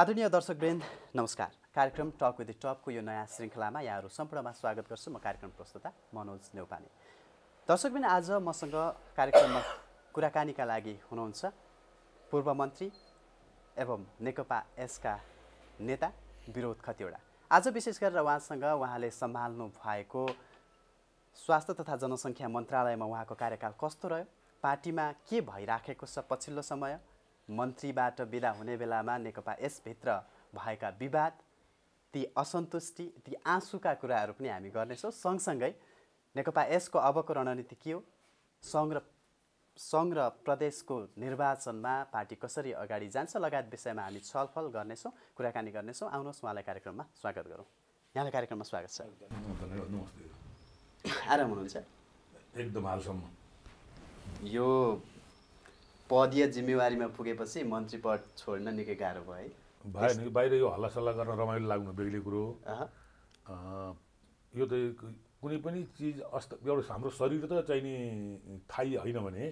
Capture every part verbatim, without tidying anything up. आदरणीय दर्शकवृन्द नमस्कार। कार्यक्रम टक विथ द टप को यो नयाँ श्रृंखलामा यहाँहरु सम्पूर्णमा स्वागत गर्छु। म कार्यक्रम प्रस्तोता मनोज नेउपाने। दर्शकवृन्द आज मसँग कार्यक्रममा कुराकानीका लागि हुनुहुन्छ पूर्व मन्त्री एवं नेकपा एसका नेता विरोध खतिवडा। आज विशेष गरेर उहाँसँग उहाँले सम्हाल्नु भएको स्वास्थ्य तथा जनसंख्या मन्त्रालयमा उहाँको कार्यकाल कस्तो रह्यो, पार्टीमा के भइराखेको छ, पछिल्लो समय मन्त्रीबाट बिदा हुने बेलामा नेकपा यसभित्र भएका विवाद, ती असन्तुष्टि, ती आँसुका कुराहरू पनि हामी गर्नेछौँ। सँगसँगै नेकपा यसको अबको रणनीति के हो, सङ्घ सङ्घ र प्रदेशको निर्वाचनमा पार्टी कसरी अगाडि जान्छ लगायत विषयमा हामी छलफल गर्नेछौँ, कुराकानी गर्नेछौँ। आउनुहोस्, उहाँलाई कार्यक्रममा स्वागत गरौँ। यहाँलाई कार्यक्रममा स्वागत छ। आराम हुनुहुन्छ? एकदम हालसम्म यो पदीय जिम्मेवारीमा पुगेपछि मन्त्री पद छोड्न निकै गाह्रो भयो भाइ। नि बाहिर यो हल्लासल्ला गर्न रमाइलो लाग्नु बेग्लै कुरो हो। यो त कुनै पनि चिज अस्त एउटा हाम्रो शरीर त चाहिने थाहै होइन भने,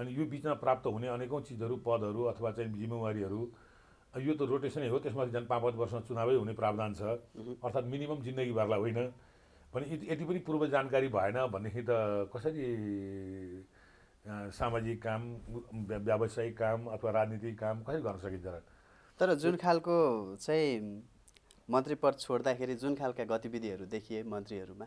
अनि यो बिचमा प्राप्त हुने अनेकौँ चिजहरू, पदहरू अथवा चाहिँ जिम्मेवारीहरू, यो त रोटेसनै हो। त्यसमा झन् पाँच पाँच वर्षमा चुनावै हुने प्रावधान छ, अर्थात् मिनिमम जिन्दगीभरलाई होइन भने यति पनि पूर्व जानकारी भएन भनेदेखि त कसरी सामाजिक काम, व्यावसायिक काम अथवा राजनीतिक काम कसरी गर्न सकिन्छ र? तर जुन खालको चाहिँ मन्त्री पद छोड्दाखेरि जुन खालका गतिविधिहरू देखिए मन्त्रीहरूमा,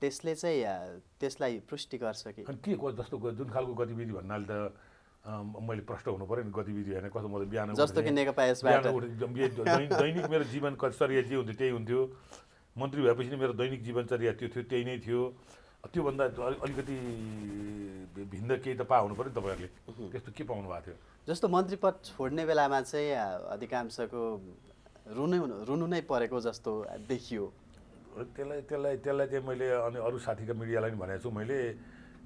त्यसले चाहिँ त्यसलाई पुष्टि गर्छ कि के को जस्तो जुन खालको गतिविधि भन्नाले त मैले प्रश्न हुनु पर्यो नि। गतिविधि होइन कस्तो, म त बिहान जस्तो कि नेकपा यसबाट दैनिक मेरो जीवनचर्या जे हुन्थ्यो त्यही हुन्थ्यो। मन्त्री भएपछि नै मेरो दैनिक जीवनचर्या त्यो थियो, त्यही नै थियो। त्योभन्दा अलिकति भिन्न केही त पा हुनु पऱ्यो नि तपाईँहरूले, त्यस्तो के पाउनु भएको थियो? जस्तो मन्त्री पद छोड्ने बेलामा चाहिँ अधिकांशको रुनु रुनु नै परेको जस्तो देखियो। त्यसलाई त्यसलाई त्यसलाई चाहिँ मैले अनि अरू साथीका मिडियालाई पनि भनेको छु, मैले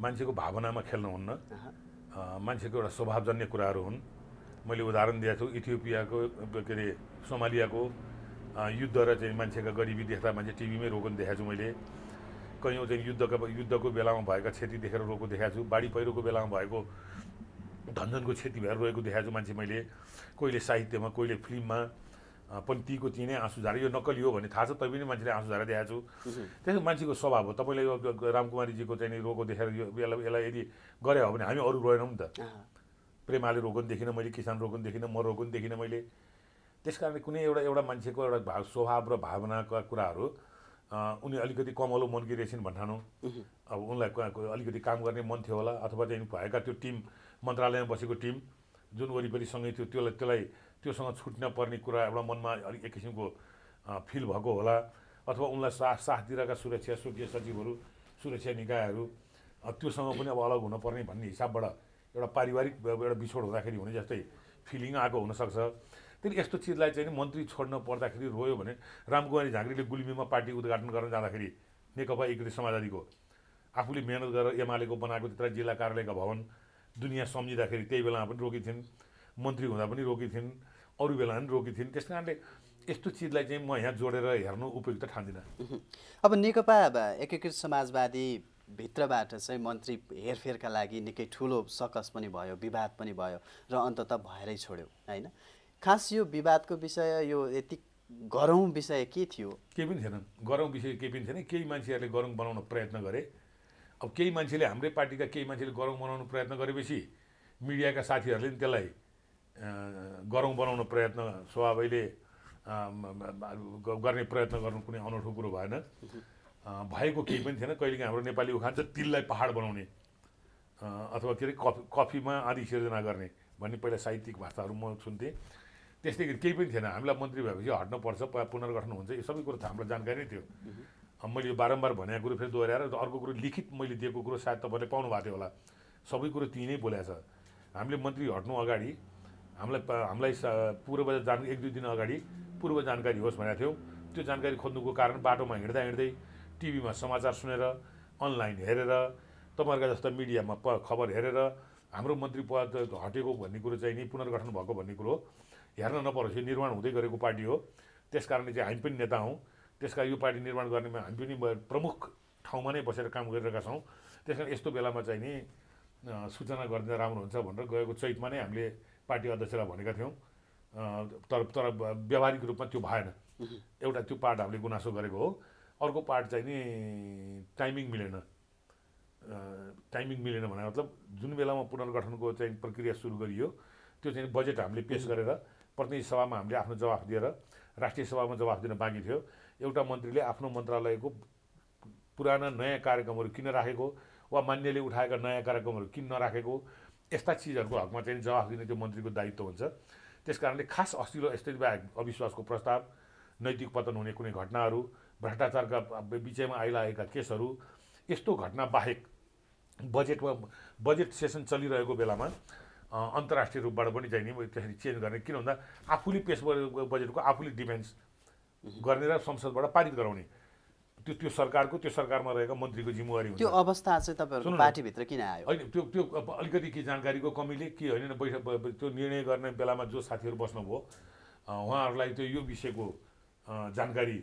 मान्छेको भावनामा खेल्नुहुन्न, मान्छेको एउटा स्वभावजन्य कुराहरू हुन्। मैले उदाहरण दिएको छु इथियोपियाको के अरे सोमालियाको युद्ध र चाहिँ मान्छेका गरिबी देख्दा मान्छे टिभीमै रोगन देखाएको छु मैले। कयौँ चाहिँ युद्धका युद्धको बेलामा भएका क्षति देखेर रोएको देखाएको छु। बाढी पहिरोको बेलामा भएको धनधनको क्षति भएर रोएको देखाएको छु मान्छे मैले। कोहीले साहित्यमा, कोहीले फिल्ममा पनि तीको ती नै आँसु झारे। यो नक्कली हो भने थाहा छ, तैपनि मान्छेले आँसु झारेर देखाएको छु। त्यसको मान्छेको स्वभाव हो। तपाईँले यो रामकुमारीजीको चाहिँ नि रोएको देखेर यो यसलाई यसलाई यदि गरे हो भने हामी अरू रोएनौँ नि त। प्रेमाले रोगन देखिनँ मैले, किसान रोगन देखिनँ, म रोगन देखिनँ मैले। त्यस कारणले कुनै एउटा एउटा मान्छेको एउटा भाव, स्वभाव र भावनाका कुराहरू उनी अलिकति कमलो मनकी रहेछन् भन्ठानौँ। अब उनलाई अलिकति काम गर्ने मन थियो होला, अथवा चाहिँ भएका त्यो टिम, मन्त्रालयमा बसेको टिम जुन वरिपरि सँगै थियो त्यसलाई त्यसलाई त्योसँग छुट्न पर्ने कुरा एउटा मनमा अलिक एक किसिमको फिल भएको होला, अथवा उनलाई साथ साथ दिएका सुरक्षा सुरक्षा सचिवहरू, सुरक्षा निकायहरू त्योसँग पनि अब अलग हुनुपर्ने भन्ने हिसाबबाट एउटा पारिवारिक एउटा बिछोड हुँदाखेरि हुने जस्तै फिलिङ आएको हुनसक्छ। त्यही यस्तो चिजलाई चाहिँ मन्त्री छोड्न पर्दाखेरि रोयो भने, रामकुमारी झाँक्रीले गुल्मीमा पार्टी उद्घाटन गर्न जाँदाखेरि नेकपा एकीकृत समाजवादीको आफूले मेहनत गरेर एमालेको बनाएको त्यत्र जिल्ला कार्यालयका भवन दुनियाँ सम्झिँदाखेरि त्यही बेलामा पनि रोकी थिइन्, मन्त्री हुँदा पनि रोकी थिइन्, अरू बेला पनि रोकी थिइन्। त्यस कारणले यस्तो चिजलाई चाहिँ म यहाँ जोडेर हेर्नु उपयुक्त ठान्दिनँ। अब नेकपा एकीकृत समाजवादी भित्रबाट चाहिँ मन्त्री हेरफेरका लागि निकै ठुलो सकस पनि भयो, विवाद पनि भयो र अन्ततः भएरै छोड्यो होइन? खास यो विवादको विषय, यो यति गरौँ विषय के थियो? केही पनि थिएन, गरौँ विषय केही पनि थिएन। केही मान्छेहरूले गरौँ बनाउन प्रयत्न गरे। अब केही मान्छेले, हाम्रै पार्टीका केही मान्छेले गरौँ बनाउनु प्रयत्न गरेपछि मिडियाका साथीहरूले पनि त्यसलाई गरौँ बनाउन प्रयत्न स्वभावैले गर्ने प्रयत्न गर्नु कुनै अनौठो कुरो भएन। भएको केही पनि थिएन। कहिलेकाहीँ हाम्रो नेपाली उखान्छ तिललाई पहाड बनाउने अथवा के अरे कफी कफीमा आदि सिर्जना गर्ने भन्ने पहिला साहित्यिक भाषाहरू म सुन्थेँ। त्यस्तै गरी केही पनि थिएन। हामीलाई मन्त्री भएपछि हट्नुपर्छ, पुनर्गठन हुन्छ, यो सबै कुरो त हामीलाई जानकारी नै थियो। मैले यो बारम्बार भनेको कुरो फेरि दोहोऱ्याएर अर्को कुरो लिखित मैले दिएको कुरो सायद तपाईँले पाउनु भएको थियो होला, सबै कुरो त्यहीँ नै बोलेको छ। हामीले मन्त्री हट्नु अगाडि हामीलाई हामीलाई पूर्व जान एक दुई दिन अगाडि पूर्व जानकारी होस् भनेको थियौँ। त्यो जानकारी खोज्नुको कारण बाटोमा हिँड्दा हिँड्दै टिभीमा समाचार सुनेर, अनलाइन हेरेर, तपाईँहरूका जस्ता मिडियामा प खबर हेरेर हाम्रो मन्त्री पद हटेको भन्ने कुरो चाहिँ नि पुनर्गठन भएको भन्ने कुरो हेर्न नपरोस्, यो निर्माण हुँदै गरेको पार्टी हो। त्यस कारणले चाहिँ हामी पनि नेता हौँ, त्यस कारण यो पार्टी निर्माण गर्नेमा हामी पनि प्रमुख ठाउँमा नै बसेर काम गरिरहेका छौँ। त्यस कारण यस्तो बेलामा चाहिँ नि सूचना गरिदिँदा राम्रो हुन्छ भनेर गएको चैतमा नै हामीले पार्टी अध्यक्षलाई भनेका थियौँ। तर तर व्यावहारिक रूपमा त्यो भएन एउटा त्यो पार्ट हामीले गुनासो गरेको हो अर्को पार्ट चाहिँ नि टाइमिङ मिलेन टाइमिङ मिलेन भने मतलब जुन बेलामा पुनर्गठनको चाहिँ प्रक्रिया सुरु गरियो त्यो चाहिँ बजेट हामीले पेश गरेर प्रतिनिधि सभामा हामीले आफ्नो जवाफ दिएर राष्ट्रिय सभामा जवाफ दिन बाँकी थियो एउटा मन्त्रीले आफ्नो मन्त्रालयको पुराना नयाँ कार्यक्रमहरु किन राखेको वा मान्यले उठाएका नयाँ कार्यक्रमहरु किन नराखेको यस्ता चीजहरुको हकमा चाहिँ जवाफ दिने त्यो मन्त्रीको दायित्व हुन्छ त्यसकारणले खास अस्तिलो स्थिति बाहेक अविश्वासको प्रस्ताव नैतिक पतन हुने कुनै घटनाहरु भ्रष्टाचारका विषयमा आइलाएका केसहरु यस्तो घटना बाहेक बजेटमा बजेट सेसन चलिरहेको बेलामा अन्तर्राष्ट्रिय रूपबाट पनि चाहिँ नि त्यसरी चेन्ज गर्ने किन भन्दा आफुले पेश गरेको बजेटको आफुले डिफेन्स गर्ने र संसदबाट पारित गराउने त्यो त्यो सरकारको त्यो सरकारमा रहेका मन्त्रीको जिम्मेवारी हुन्छ त्यो अवस्था चाहिँ तपाईहरुको पार्टी भित्र किन आयो हैन त्यो त्यो अलिकति के जानकारीको कमीले के हैन त्यो निर्णय गर्ने बेलामा जो साथीहरु बस्नु भयो उहाँहरुलाई त्यो यो विषयको जानकारी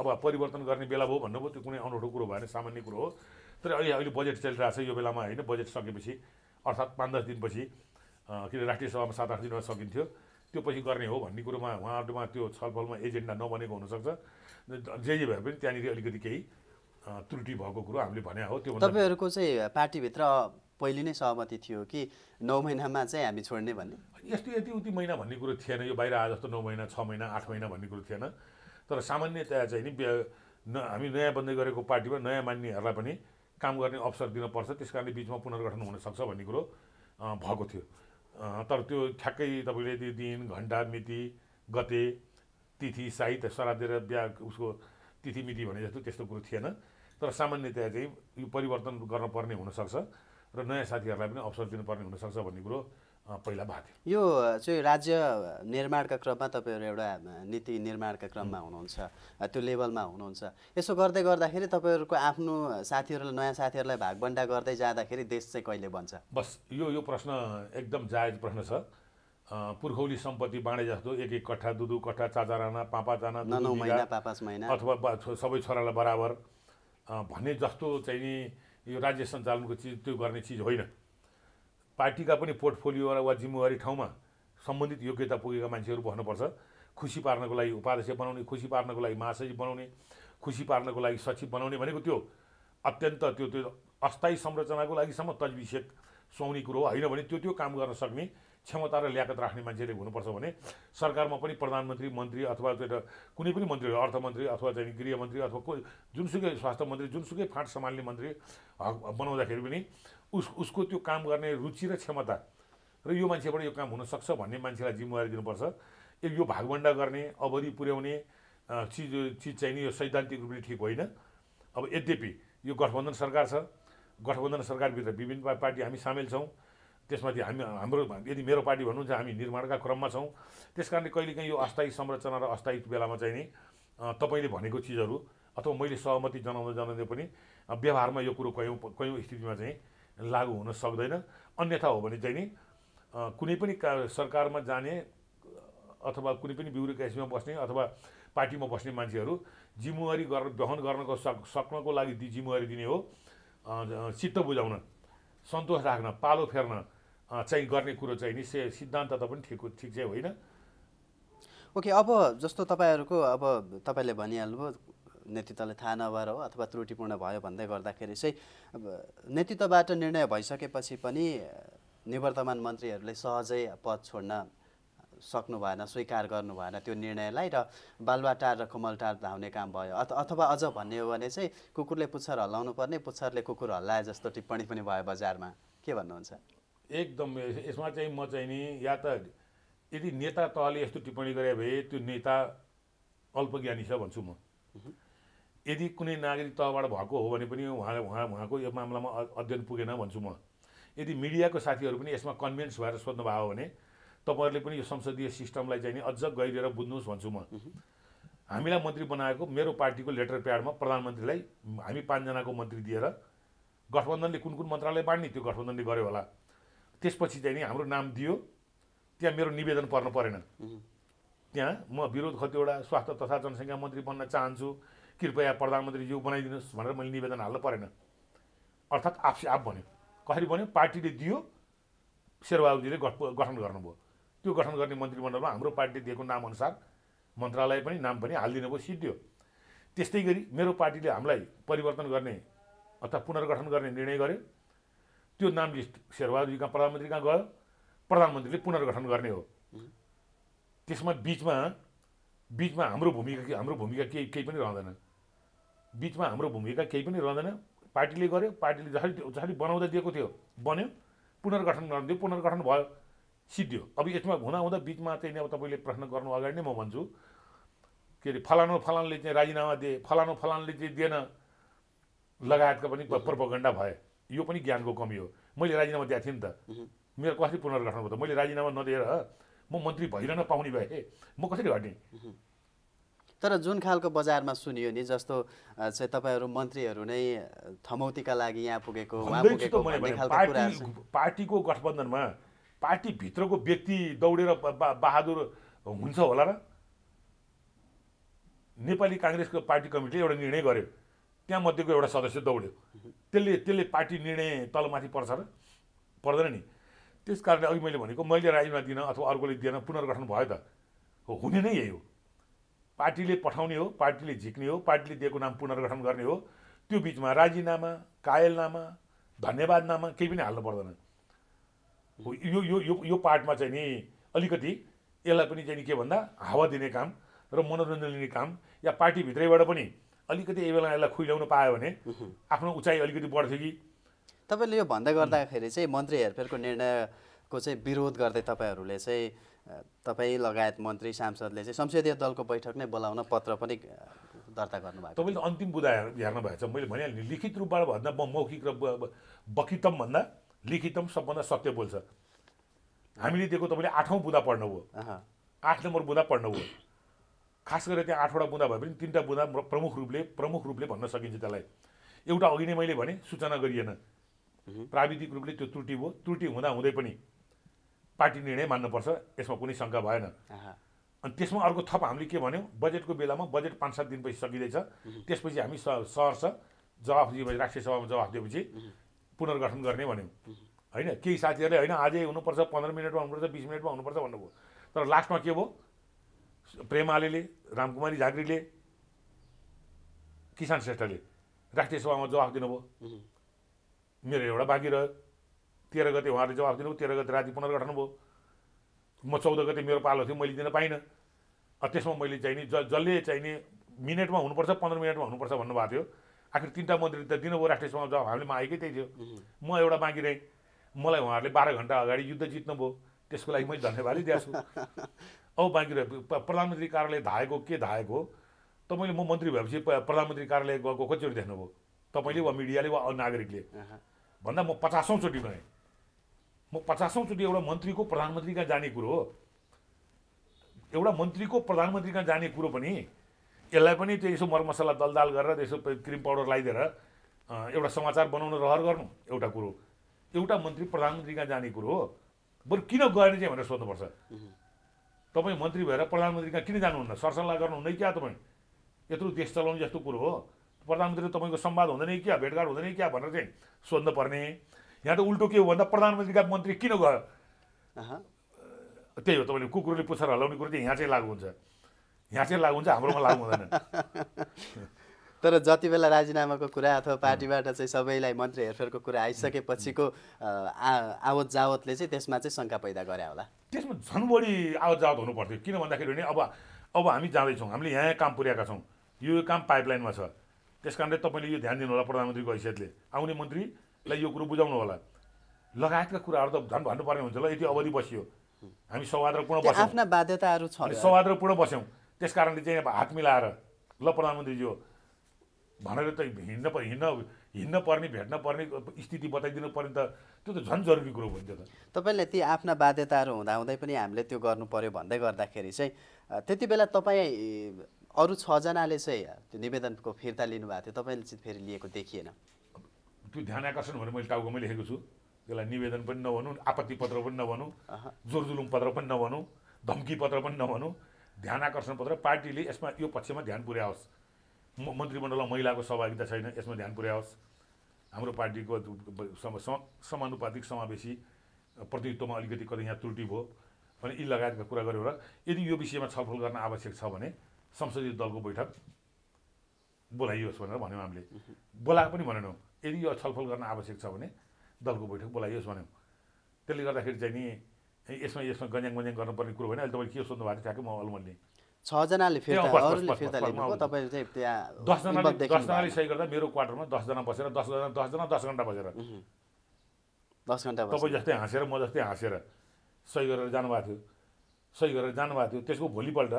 अब परिवर्तन गर्ने बेला भयो भन्नु भयो त्यो कुनै अनौठो कुरो भएन सामान्य कुरो हो तर अहिले अहिले बजेट चलिरहेछ यो बेलामा हैन बजेट सकेपछि अर्थात पाँच दस दिनपछि किन राष्ट्रिय सभामा सात आठ दिनमा सकिन्थ्यो त्यो पछि गर्ने हो भन्ने कुरोमा उहाँहरुमा त्यो छलफलमा एजेन्डा नबनेको हुन सक्छ जे जे भए पनि त्यहाँनिर अलिकति केही त्रुटि भएको कुरा हामीले भने हो त्यो तपाईहरुको चाहिँ पार्टी भित्र पहिले नै सहमति थियो कि नौ महिनामा चाहिँ हामी छोड्ने भन्ने यस्तो यति उति महिना भन्ने कुरो थिएन यो बाहिर आज जस्तो नौ महिना छ महिना आठ महिना भन्ने कुरो थिएन तर सामान्यतया चाहिँ नि हामी नयाँ बन्दै गरेको पार्टीमा नयाँ मान्नेहरुलाई पनि काम गर्ने अवसर दिन पर्छ त्यसकारणले बीचमा पुनर्गठन हुन सक्छ भन्ने कुरो भएको थियो तर त्यो ठ्याक्कै तपाईले त्यो दिन घण्टा मिति गते तिथि साहित्य सरादेर ब्या उसको तिथि मिति भने जस्तो त्यस्तो कुरो थिएन तर सामान्यतया चाहिँ यो परिवर्तन गर्न पर्ने हुन सक्छ र नयाँ साथीहरुलाई पनि अवसर दिन पर्ने हुन सक्छ भन्ने कुरो पहिला भाथ्यो यो चाहिँ राज्य निर्माणका क्रममा तपाईहरु एउटा नीति निर्माणका क्रममा हुनुहुन्छ त्यो लेभलमा हुनुहुन्छ यसो गर्दै गर्दाखेरि तपाईहरुको आफ्नो साथीहरुलाई नयाँ साथीहरुलाई भागबण्डा गर्दै जाँदाखेरि देश चाहिँ कहिले बन्छ बस यो यो प्रश्न एकदम जायज प्रश्न छ पुर्खौली सम्पत्ति बाँडे जस्तो एक एक कट्ठा दुदु कट्ठा चाचाराना पापा जाना नौ महिना पाँच महिना अथवा सबै छोरालाई बराबर भन्ने जस्तो चाहिँ नि यो राज्य सञ्चालनको चीज त्यो गर्ने चीज होइन पार्टीका पनि पोर्टफोलियो वा जिम्मेवारी ठाउँमा सम्बन्धित योग्यता पुगेका मान्छेहरु बस्नु पर्छ खुशी पार्नको लागि उपाध्यक्ष बनाउने खुशी पार्नको लागि महासचिव बनाउने खुशी पार्नको लागि सचिव बनाउने भनेको त्यो अत्यन्त त्यो त्यो अस्थायी संरचनाको लागि सम्म तजविषेक सुहाउने कुरो हैन भने त्यो त्यो काम गर्न सक्ने क्षमता र ल्याकत राख्ने मान्छेले हुनुपर्छ भने सरकारमा पनि प्रधानमन्त्री मन्त्री अथवा कुनै पनि मन्त्री अर्थमन्त्री अथवा चाहिँ गृह मन्त्री अथवा कुनै जुनसुकै स्वास्थ्य मन्त्री जुनसुकै फाँट सम्हाल्ने मन्त्री बनाउँदाखेरि पनि उस उसको त्यो काम गर्ने रुचि र क्षमता र यो मान्छेबाट यो काम हुन सक्छ भन्ने मान्छेलाई जिम्मेवारी दिनुपर्छ यो भागबण्डा गर्ने अवधि पुर्याउने चीज चीज चाहिँ नि यो सैद्धान्तिक रूपले ठीक होइन अब यद्यपि यो गठबन्धन सरकार छ गठबन्धन सरकारभित्र विभिन्न पार्टी हामी सामेल छौं त्यसमाथि हामी हाम्रो यदि मेरो पार्टी भन्नुहुन्छ हामी निर्माणका क्रममा छौं त्यसकारणले कहिलेकाहीँ यो अस्थायी संरचना र अस्थायी बेलामा चाहिँ नि तपाईले भनेको चीजहरु अथवा मैले सहमति जनाउँदै जनाउँदै पनि व्यवहारमा यो कुरो कयौं कयौं स्थितिमा चाहिँ लागू हुन सक्दैन अन्यथा हो भने चाहिँ नि कुनै पनि सरकारमा जाने अथवा कुनै पनि ब्युरोक्रेसीमा बस्ने अथवा पार्टीमा बस्ने मान्छेहरु जिम्मेवारी गर्न वहन गर्नको सक्नको लागि दि जिम्मेवारी दिने हो चित्त बुझाउन सन्तोष राख्न पालो फेर्न चाहिँ गर्ने कुरो चाहिँ नि सिद्धान्त त पनि ठीक ठीक चाहिँ होइन ओके अब जस्तो तपाईहरुको अब तपाईले भनिहाल्नु नेतृत्वले थाहा नभएर हो अथवा त्रुटिपूर्ण भयो भन्दै गर्दाखेरि चाहिँ अब नेतृत्वबाट निर्णय भइसकेपछि पनि निवर्तमान मन्त्रीहरुले सहजै पद छोड्न सक्नु भएन स्वीकार गर्नु भएन त्यो निर्णयलाई र बालुवाटार र कोमलटार धाउने काम भयो अथवा अझ भन्ने हो भने चाहिँ कुकुरले पुच्छर हल्लाउनु पर्ने पुच्छरले कुकुर हल्लाए जस्तो टिप्पणी पनि भयो बजारमा के भन्नुहुन्छ एकदम यसमा चाहिँ म चाहिँ नि या त यदि नेता तहले यस्तो टिप्पणी गरे भए त्यो नेता अल्पज्ञानी छ भन्छु म यदि कुनै नागरिक तहबाट भएको हो भने पनि उहाँ उहाँ उहाँको यो मामलामा अध्ययन पुगेन भन्छु म यदि मिडियाको साथीहरु पनि यसमा कन्भिन्स भएर सोध्नु भयो भने तपाईहरुले पनि यो संसदीय सिस्टमलाई चाहिँ नि अझ गहिरेर बुझ्नुस् भन्छु म हामीलाई मन्त्री बनाएको मेरो पार्टीको लेटर प्याडमा प्रधानमन्त्रीलाई हामी पाँच जनाको मन्त्री दिएर गठबन्धनले कुन कुन मन्त्रालय बाँड्ने त्यो गठबन्धनले गर्यो होला त्यसपछि चाहिँ नि हाम्रो नाम दियो त्यहाँ मेरो निवेदन पर्न परेन त्यहाँ म विरोध खतिवडा स्वास्थ्य तथा जनसंख्या मन्त्री बन्न चाहन्छु कृपया प्रधानमन्त्री ज्यू बनाइदिनुस् भनेर मैले निवेदन हाल्न परेन अर्थात आफै आफ भन्यो कसरी भन्यो पार्टीले दियो शेरबहादुरजीले गठन गर्नुभयो त्यो गठन गर्ने मन्त्रीमण्डलमा हाम्रो पार्टीले दिएको नाम अनुसार मन्त्रालय पनि नाम पनि हाल्दिनको सिद्धियो। त्यस्तै गरी मेरो पार्टीले हामीलाई परिवर्तन गर्ने अथवा पुनर्गठन गर्ने निर्णय गर्यो। त्यो नाम लिस्ट शेरबहादुरजीका प्रधानमन्त्रीका गयो, प्रधानमन्त्रीले पुनर्गठन गर्ने हो। त्यसमा बीचमा बीचमा हाम्रो भूमिका हाम्रो भूमिका केही केही पनि रहँदैन। बीचमा हाम्रो भूमिका केही पनि रहँदैन। पार्टीले गर्यो, पार्टीले जसरी जसरी बनाउँदै दिएको थियो बन्यो, पुनर्गठन गर्दै पुनर्गठन भयो, सिद्धियो। अब यसमा हुँदा हुँदा बीचमा चाहिँ नि अब तपाईले प्रश्न गर्नु अगाडि नै म भन्छु के अरे फलानो फलानले चाहिँ राजीनामा दिए, फलानो फलानले चाहिँ दिएन लगायतका पनि प्रोपगण्डा भए। यो पनि ज्ञानको कमी हो। मैले राजीनामा दिएको थिएँ नि त, मेरो कसरी पुनर्गठन भयो? मैले राजीनामा नदिएर म मन्त्री भइरहन पाउने भए म कसरी हट्ने? तर जुन खालको बजारमा सुनियो नि, जस्तो चाहिँ तपाईहरु मन्त्रीहरु नै थमौतीका लागि यहाँ पुगेको वहाँ पुगेको भन्ने खालको कुरा छ। पार्टीको गठबन्धनमा पार्टी भित्रको व्यक्ति दौडेर बहादुर हुन्छ होला र? नेपाली कांग्रेसको पार्टी कमिटीले एउटा निर्णय गर्यो, त्यहाँ मध्येको एउटा सदस्य दौड्यो, त्यसले त्यसले पार्टी निर्णय तलमाथि पर्छ र? पर्दैन नि। त्यसकारणले अघि मैले भनेको मैले राजीनामा दिन अथवा अर्कोले दिन पुनर्गठन भयो त हुने नै यही हो। पार्टीले पठाउने हो, पार्टीले झिक्ने हो, पार्टीले दिएको नाम पुनर्गठन गर्ने हो। त्यो बीचमा राजीनामा, कायलनामा, धन्यवादनामा केही पनि हाल्नु पर्दैन। यो यो यो यो पार्टमा चाहिँ नि अलिकति यसलाई पनि चाहिँ नि के भन्दा हावा दिने काम र मनोरञ्जन लिने काम, या पार्टीभित्रैबाट पनि अलिकति यही बेला यसलाई खुइल्याउन पायो भने आफ्नो उचाइ अलिकति बढ्थ्यो कि। तपाईले यो भन्दै गर्दाखेरि चाहिँ मन्त्री हेरफेरको निर्णयको चाहिँ विरोध गर्दै तपाईहरुले चाहिँ तपाई लगायत मन्त्री सांसदले चाहिँ संसदीय दलको बैठक नै बोलाउन पत्र पनि दर्ता गर्नुभएको। तपाईले अन्तिम बुदा हेर्नु भएको छ। मैले भनिहालेँ लिखित रूपबाट भन्दा मौखिक र बकितम भन्दा लिखितम सबभन्दा सत्य बोल्छ। हामीले दिएको तपाईले आठौं बुदा पढ्नुभयो, आठ नम्बर बुदा पढ्नुभयो। खास गरेर त्यहाँ आठवटा बुदा भए पनि तीनटा बुदा प्रमुख रूपले प्रमुख रूपले भन्न सकिन्छ त्यसलाई। एउटा अघि नै मैले भने सूचना गरिएन, प्राविधिक रूपले त्यो त्रुटि भयो। त्रुटि हुँदा हुँदै पनि पार्टी निर्णय मान्नुपर्छ, यसमा कुनै शंका भएन। अनि त्यसमा अर्को थप हामीले के भन्यौं, बजेटको बेलामा बजेट पाँच सात दिनपछि सकिँदैछ, त्यसपछि हामी सहर्ष जवाफ दिएपछि राष्ट्रिय सभामा जवाफ दिएपछि पुनर्गठन गर्ने भन्यौं हैन? केही साथीहरुले हैन आजै हुनुपर्छ, पन्ध्र मिनेटमा हुनुपर्छ, बीस मिनेटमा हुनुपर्छ भन्नुभयो। तर लास्टमा के भयो? प्रेमालेले, रामकुमारी झाग्रीले, किसान श्रेष्ठले राष्ट्रिय सभामा जवाफ दिनुभयो। मेरो एउटा बाँकी रह्यो, तेह्र गते उहाँले जवाफ दिनुभयो, तेह्र गते राति पुनर्गठन भयो। म चौध गते मेरो पालो थियो, मैले दिन पाइनँ। त्यसमा मैले चाहिने ज जसले चाहिने मिनेटमा हुनुपर्छ, पन्ध्र मिनटमा हुनुपर्छ भन्नुभएको थियो। आखिर तिनवटा मन्त्री त दिनुभयो राष्ट्रिय सभामा जवाफ, हामीले मागेकै त्यही थियो। म एउटा बाँकी रहेँ, मलाई उहाँहरूले बाह्र घन्टा अगाडि युद्ध जित्नुभयो, त्यसको लागि मैले धन्यवादै दिएको छु। औ बाँकी रह्यो प्रधानमन्त्री कार्यालय धाएको के धाएको तपाईँले म मन्त्री भएपछि प्रधानमन्त्री कार्यालय गएको कतिचोटि देख्नुभयो तपाईँले वा मिडियाले वा नागरिकले? भन्दा म पचासौँ चोटि गएँ। म पचासौँ चोटि एउटा मन्त्रीको प्रधानमन्त्री कहाँ जाने कुरो हो? एउटा मन्त्रीको प्रधानमन्त्री कहाँ जाने कुरो पनि यसलाई पनि त्यो यसो मरमसला दलदाल गरेर यसो क्रिम पाउडर लगाइदिएर एउटा समाचार बनाउन रहर गर्नु एउटा कुरो। एउटा मन्त्री प्रधानमन्त्री कहाँ जाने कुरो हो? बरु किन गएन चाहिँ भनेर सोध्नुपर्छ। तपाईँ मन्त्री भएर प्रधानमन्त्री कहाँ किन जानुहुन्न? सरसल्लाह गर्नुहुन्न क्या? तपाईँ यत्रो देश चलाउने जस्तो कुरो हो, प्रधानमन्त्री तपाईको संवाद हुँदैन क्या, भेटघाट हुँदैन क्या भनेर चाहिँ सोध्नु पर्ने। यहाँ त उल्टो के हो भन्दा प्रधानमन्त्रीका मन्त्री किन गयो? त्यही हो, तपाईँले कुकुरले पुच्छर हल्लाउने कुरो चाहिँ यहाँ चाहिँ लागू हुन्छ, यहाँ चाहिँ लागू हुन्छ, हाम्रोमा लागू हुँदैन। तर जति बेला राजीनामाको कुरा अथवा पार्टीबाट चाहिँ सबैलाई मन्त्री हेरफेरको कुरा आइसकेपछिको आवत जावतले चाहिँ त्यसमा चाहिँ शङ्का पैदा गरे होला। त्यसमा झन् बढी आवत जावत हुनु पर्थ्यो। किन भन्दाखेरि भने अब अब हामी जाँदैछौँ, हामीले यहाँ काम पुर्याएका छौँ, यो काम पाइपलाइनमा छ। त्यसकारणले तपाईँले यो ध्यान दिनु होला। प्रधानमन्त्रीको हैसियतले आउने मन्त्रीलाई यो कुरो बुझाउनु होला। लगायतका कुराहरू त झन् भन्नुपर्ने हुन्छ। ल, यति अवधि बसियो, हामी सौहार्द र पूर्ण बस्यौँ, आफ्ना बाध्यताहरू छ, सौहार्द र पूर्ण बस्यौँ, त्यसकारणले चाहिँ अब हात मिलाएर ल प्रधानमन्त्रीजी हो भनेर त हिँड्न हिँड्न हिँड्न पर्ने, भेट्न पर्ने स्थिति बताइदिनु पर्ने त त्यो त झन् जरुरी कुरो भइन्छ त। तपाईँले ती आफ्ना बाध्यताहरू हुँदाहुँदै पनि हामीले त्यो गर्नु पर्यो भन्दै गर्दाखेरि चाहिँ त्यति बेला तपाईँ अरू छजनाले चाहिँ त्यो निवेदनको फिर्ता लिनुभएको थियो, तपाईँले चाहिँ फेरि लिएको देखिएन? त्यो ध्यान आकर्षण भनेर मैले टाउकोमा लेखेको छु। त्यसलाई निवेदन पनि नभनौँ, आपत्ति पत्र पनि नभनौँ, जोरजुलुम पत्र पनि नभनौँ, धम्की पत्र पनि नभनौँ, ध्यान आकर्षण पत्र। पार्टीले यसमा यो पक्षमा ध्यान पुर्याओस्। म मन्त्रीमण्डलमा महिलाको सहभागिता छैन, यसमा ध्यान पुर्याओस्। हाम्रो पार्टीको समानुपातिक समावेशी प्रतिनिधित्वमा अलिकति कतै यहाँ त्रुटि भयो, भने यी लगायतका कुरा गर्यो र यदि यो विषयमा छलफल गर्न आवश्यक छ भने संसदीय दलको बैठक बोलाइयोस् भनेर भन्यौँ हामीले। बोला पनि भनेनौँ, यदि यो छलफल गर्न आवश्यक छ भने दलको बैठक बोलाइयोस् भन्यौँ। त्यसले गर्दाखेरि चाहिँ नि यसमा यसमा गन्याङ गन्याङ गर्नुपर्ने कुरो होइन। अहिले तपाईँ के सोध्नु भएको थियो ठ्याक्कै म अलमल्ने छजनाले फिर्ता अरूले फिर्ता लिनुभयो, तपाईँ चाहिँ त्यहाँ दसजनाले दसजनाले सही गर्दा मेरो क्वार्टरमा दसजना बसेर दसजना दसजना दस घन्टा बसेर दस घन्टा तपाईँ जस्तै हाँसेर म जस्तै हाँसेर सही गरेर जानुभएको थियो, सही गरेर जानुभएको थियो। त्यसको भोलिपल्ट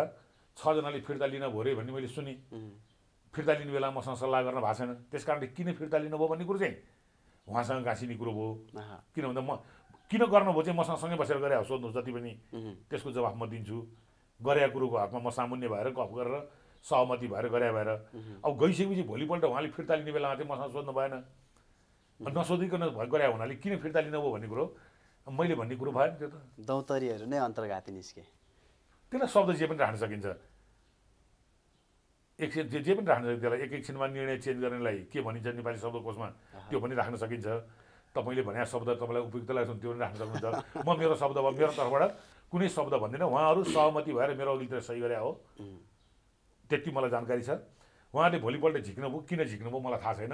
छजनाले फिर्ता लिन भयो अरे भन्ने मैले सुने। फिर्ता लिने बेला मसँग सल्लाह गर्न भएको छैन, त्यस कारणले किन फिर्ता लिनुभयो भन्ने कुरो चाहिँ उहाँसँग गाँसिने कुरो भयो। किन भन्दा म किन गर्नुभयो चाहिँ मसँग सँगै बसेर गरे सोध्नुहोस्, जति पनि त्यसको जवाफ म दिन्छु। गरे कुरोको हकमा म सामुन्ने भएर गफ गरेर सहमति भएर गरे भएर अब गइसकेपछि भोलिपल्ट उहाँले फिर्ता लिने बेलामा चाहिँ मसँग सोध्नु भएन। नसोधिकन गरे हुनाले किन फिर्ता लिनुभयो भन्ने कुरो मैले भन्ने कुरो भएन। त्यो त दौतरीहरू नै अन्तर्घाती निस्के। त्यसलाई शब्द जे पनि राख्न सकिन्छ, एक जे जे पनि राख्न सकिन्छ। त्यसलाई एक एकछिनमा निर्णय चेन्ज गर्नेलाई के भनिन्छ नेपाली शब्दकोशमा त्यो पनि राख्न सकिन्छ। तपाईँले भनेको शब्द तपाईँलाई उपयुक्त लाग्छ त्यो पनि राख्न सक्नुहुन्छ। म मेरो शब्द भयो, मेरो तर्फबाट कुनै शब्द भन्दिनँ। उहाँहरू सहमति भएर मेरो अघिल्तिर सही गरे हो, त्यति मलाई जानकारी छ। उहाँहरूले भोलिपल्ट झिक्नुभयो, किन झिक्नुभयो मलाई थाहा छैन।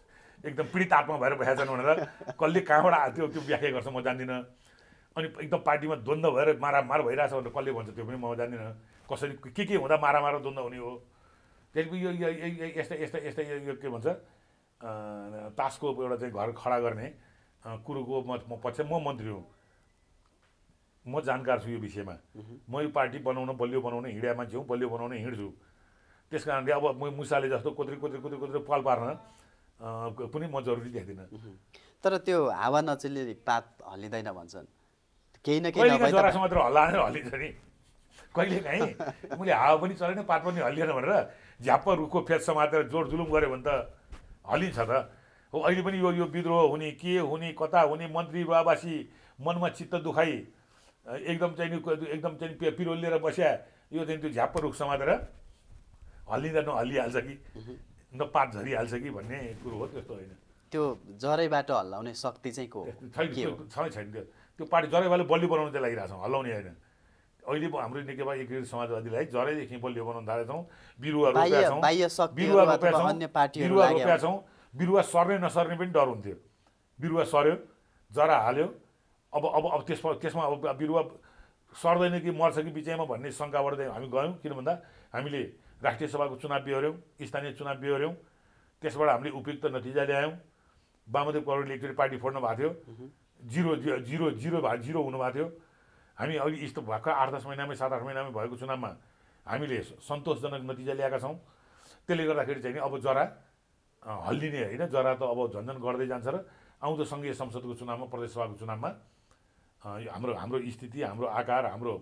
एकदम पीडित आत्मा भएर बसेका छन् भनेर कसले कहाँबाट त्यो त्यो व्याख्या गर्छ म जान्दिनँ। अनि एकदम पार्टीमा द्वन्द्व भएर मारामार भइरहेछ भनेर कसले भन्छ त्यो पनि म जान्दिनँ। कसरी के के हुँदा मारामार द्वन्द्व हुने हो? त्यसपछि यो यस्ता यस्ता यस्ता यो के भन्छ तासको एउटा चाहिँ घर खडा गर्ने कुरोको म म पछि म मन्त्री हुँ, म जानकार छु यो विषयमा। म यो पार्टी बनाउन बलियो बनाउन हिँड्या मान्छे हुँ, बलियो बनाउन हिँड्छु। त्यस कारणले अब म मुसाले जस्तो कोत्री कोत्री कोत्री कोत्री पाल पार्न कुनै म जरुरी देख्दिनँ। तर त्यो हावा नचेली पात हल्लिँदैन भन्छन्, केही न केही नभए जरा मात्र हल्ला हल्लिन्छ नि। कहिले काहीँ मैले हावा पनि चलेन पात पनि हल्लिएन भनेर झ्याप्प रुखको फेद समातेर जोड जुलुम गऱ्यो भने त हल्लिन्छ त हो। अहिले पनि यो यो विद्रोह हुने के हुने कता हुने मन्त्री बाबासी मनमा चित्त दुखाइ एकदम चाहिँ एकदम चाहिँ पिरोलिएर बस्या यो चाहिँ त्यो झ्याप्प रुख समातेर हल्लिँदा नहल्लिहाल्छ कि न पात झरिहाल्छ कि भन्ने कुरो हो। त्यस्तो होइन, त्यो जरैबाट हल्लाउने शक्ति चाहिँ को छैन छैन त्यो त्यो पार्टी जरैबाट बलियो बनाउनु चाहिँ लागिरहेको छौँ, हल्लाउने होइन। अहिले हाम्रो नेकपा एकीकृत समाजवादीलाई जरैदेखि बलियो बनाउनु थालेका छौँ। बिरुवा रोपेका छौँ, बिरुवा रोपेका छौँ, अन्य पार्टीहरू रोपेका छौँ। बिरुवा सर्ने नसर्ने पनि डर हुन्थ्यो। बिरुवा सर्यो, जरा हाल्यो, अब अब अब त्यसमा त्यसमा अब बिरुवा सर्दैन कि मर्छ कि बिचैमा भन्ने शङ्काबाट चाहिँ हामी गयौँ। किन भन्दा हामीले राष्ट्रिय सभाको चुनाव बिहोऱ्यौँ, स्थानीय चुनाव बिहोऱ्यौँ, त्यसबाट हामीले उपयुक्त नतिजा ल्यायौँ। वामदेव कौडेलले एकचोटि पार्टी फोड्नु भएको थियो, जिरो जिरो जिरो भा जिरो हुनुभएको थियो। हामी अघि यस्तो भएको आठ दस महिनामै सात आठ महिनामै भएको चुनावमा हामीले सन्तोषजनक नतिजा ल्याएका छौँ। त्यसले गर्दाखेरि चाहिँ अब जरा हल्लिने होइन, जरा त अब झन्झन गर्दै जान्छ र आउँदो सङ्घीय संसदको चुनावमा प्रदेशसभाको चुनावमा हाम्रो हाम्रो स्थिति, हाम्रो आकार, हाम्रो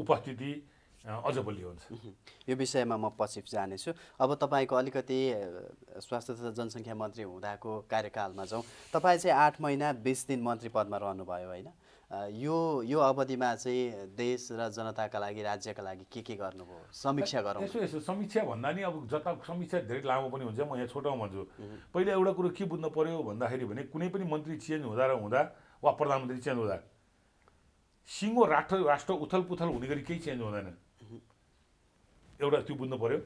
उपस्थिति अझ बलियो हुन्छ। यो विषयमा म पछि जानेछु। अब तपाईँको अलिकति स्वास्थ्य तथा जनसङ्ख्या मन्त्री हुँदाको कार्यकालमा जाउँ। तपाईँ चाहिँ आठ महिना बिस दिन मन्त्री पदमा रहनुभयो होइन? यो यो अवधिमा चाहिँ देश र जनताका लागि राज्यका लागि के के गर्नुभयो समीक्षा गरौँ। यसो यसो समीक्षा भन्दा नि अब जता समीक्षा धेरै लामो पनि हुन्छ, म यहाँ छोटो भन्छु। पहिला एउटा कुरो के बुझ्नु पर्यो भन्दाखेरि भने कुनै पनि मन्त्री चेन्ज हुँदा र हुँदा वा प्रधानमन्त्री चेन्ज हुँदा सिङ्गो राष्ट्र राष्ट्र उथल पुथल हुने गरी केही चेन्ज हुँदैन, एउटा त्यो बुझ्नु पऱ्यो।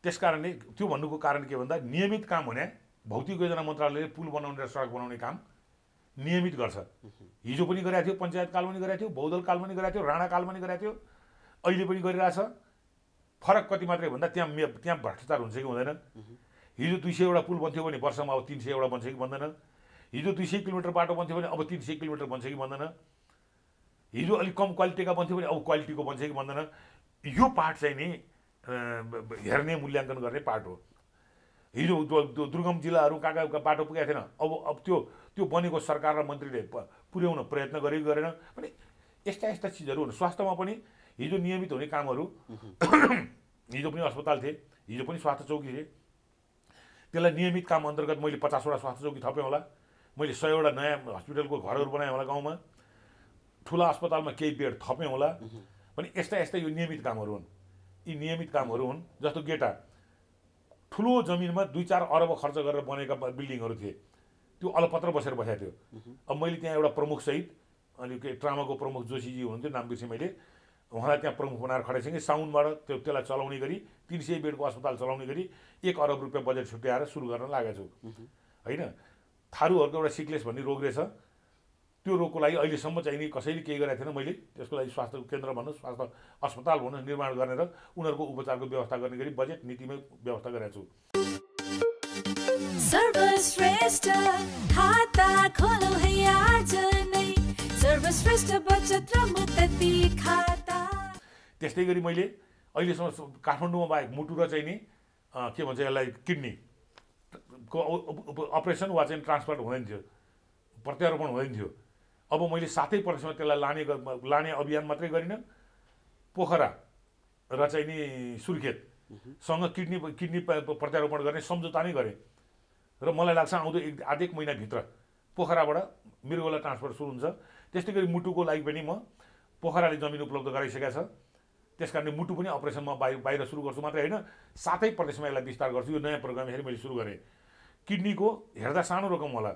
त्यस कारणले त्यो भन्नुको कारण के भन्दा नियमित काम हुने भौतिक योजना मन्त्रालयले पुल बनाउने र सडक बनाउने काम नियमित गर्छ। हिजो पनि गरेको थियो, पञ्चायत कालमा पनि गरेको थियो, बहुदल कालमा पनि गरेको थियो, राणा कालमा पनि गरेको थियो, अहिले पनि गरिरहेछ। फरक कति मात्रै भन्दा त्यहाँ मे त्यहाँ भ्रष्टाचार हुन्छ कि हुँदैन। हिजो दुई सयवटा पुल बन्थ्यो भने वर्षमा अब तिन सयवटा बन्छ कि बन्दैन। हिजो दुई सय किलोमिटर बाटो बन्थ्यो भने अब तिन सय किलोमिटर बन्छ कि बन्दैन। हिजो अलिक कम क्वालिटीका बन्थ्यो भने अब क्वालिटीको बन्छ कि बन्दैन। यो पार्ट चाहिँ नि हेर्ने मूल्याङ्कन गर्ने पार्ट हो। हिजो दुर्गम जिल्लाहरू कहाँ कहाँ बाटो पुगेको थिएन, अब अब त्यो त्यो बनेको सरकार र मन्त्रीले पुर्याउन प्रयत्न गरे कि गरेन भने यस्ता यस्ता चिजहरू हुन्। स्वास्थ्यमा पनि ये जो नियमित होने काम हो ये जो अपने अस्पताल थे ये जो अपने स्वास्थ्य चौकी थे तेला नियमित काम अंतर्गत मैले पचास वटा स्वास्थ्य चौकी थपे होला मैले सय वटा नयाँ हस्पिटलको घरहरु बनाए होला गाउँमा ठूला अस्पतालमा केही बेड थपे होला पनि एस्ता एस्ता यो नियमित कामहरु हुन् यी नियमित कामहरु हुन् जस्तो गेटा ठूलो जमिनमा दुई चार अरब खर्च गरेर बनेका बिल्डिङहरु थिए त्यो अलपत्र बसेर बस्या थियो अब मैले त्यहाँ एउटा प्रमुख सहित अनि के ट्रामाको प्रमुख जोशी जी हुनुहुन्थ्यो नाम बिर्से मैले उहाँलाई त्यहाँ प्रमुख बनाएर खडेसँगै साउन्डबाट त्यो त्यसलाई चलाउने गरी तीन सय बेडको अस्पताल चलाउने गरी एक अरब रुपैयाँ बजेट छुट्याएर सुरु गर्न लागेको छु हैन थारुहरुको एउटा सिकलेस भन्ने रोग रहेछ त्यो रोगको लागि अहिलेसम्म चाहिँ कसैले केही गरेको थिएन मैले त्यसको लागि स्वास्थ्य केन्द्र भन्नु स्वास्थ्य अस्पताल भन्नु निर्माण गरेर उनीहरुको उपचारको व्यवस्था गर्ने गरी बजेट नीतिमै व्यवस्था गरेको छु सर्वश्रेष्ठ खाता खोलो है आज नै सर्वश्रेष्ठ बचत र मुक्ति खाता त्यस्तै गरी मैले अहिलेसम्म काठमाडौँमा बाहेक मुटु र चाहिँ नि के भन्छ यसलाई किडनी को अपरेसन वा चाहिँ ट्रान्सप्लान्ट हुँदैन थियो प्रत्यारोपण हुँदैन थियो अब मैले सातै वर्षमा त्यसलाई लाने लाने अभियान मात्रै गरिन पोखरा र चाहिँ नि सुर्खेत सँग किडनी किडनी प्रत्यारोपण गर्ने सम्झौता नै गरे र मलाई लाग्छ आउँदो एक आधा एक महिना भित्र पोखराबाट मृगौला ट्रान्सफर सुरु हुन्छ त्यस्तै गरी मुटुको लागि पनि म पोखराले जमिन उपलब्ध गराइसकेका छ त्यसकारणले मुटु पनि अपरेसन म बाहिर बाहिर सुरु गर्छु मात्रै हैन सातै प्रदेशमा यसलाई विस्तार गर्छु यो नयाँ प्रोग्राम फेरि मैले सुरु गरे किडनीको हेर्दा सानो रकम होला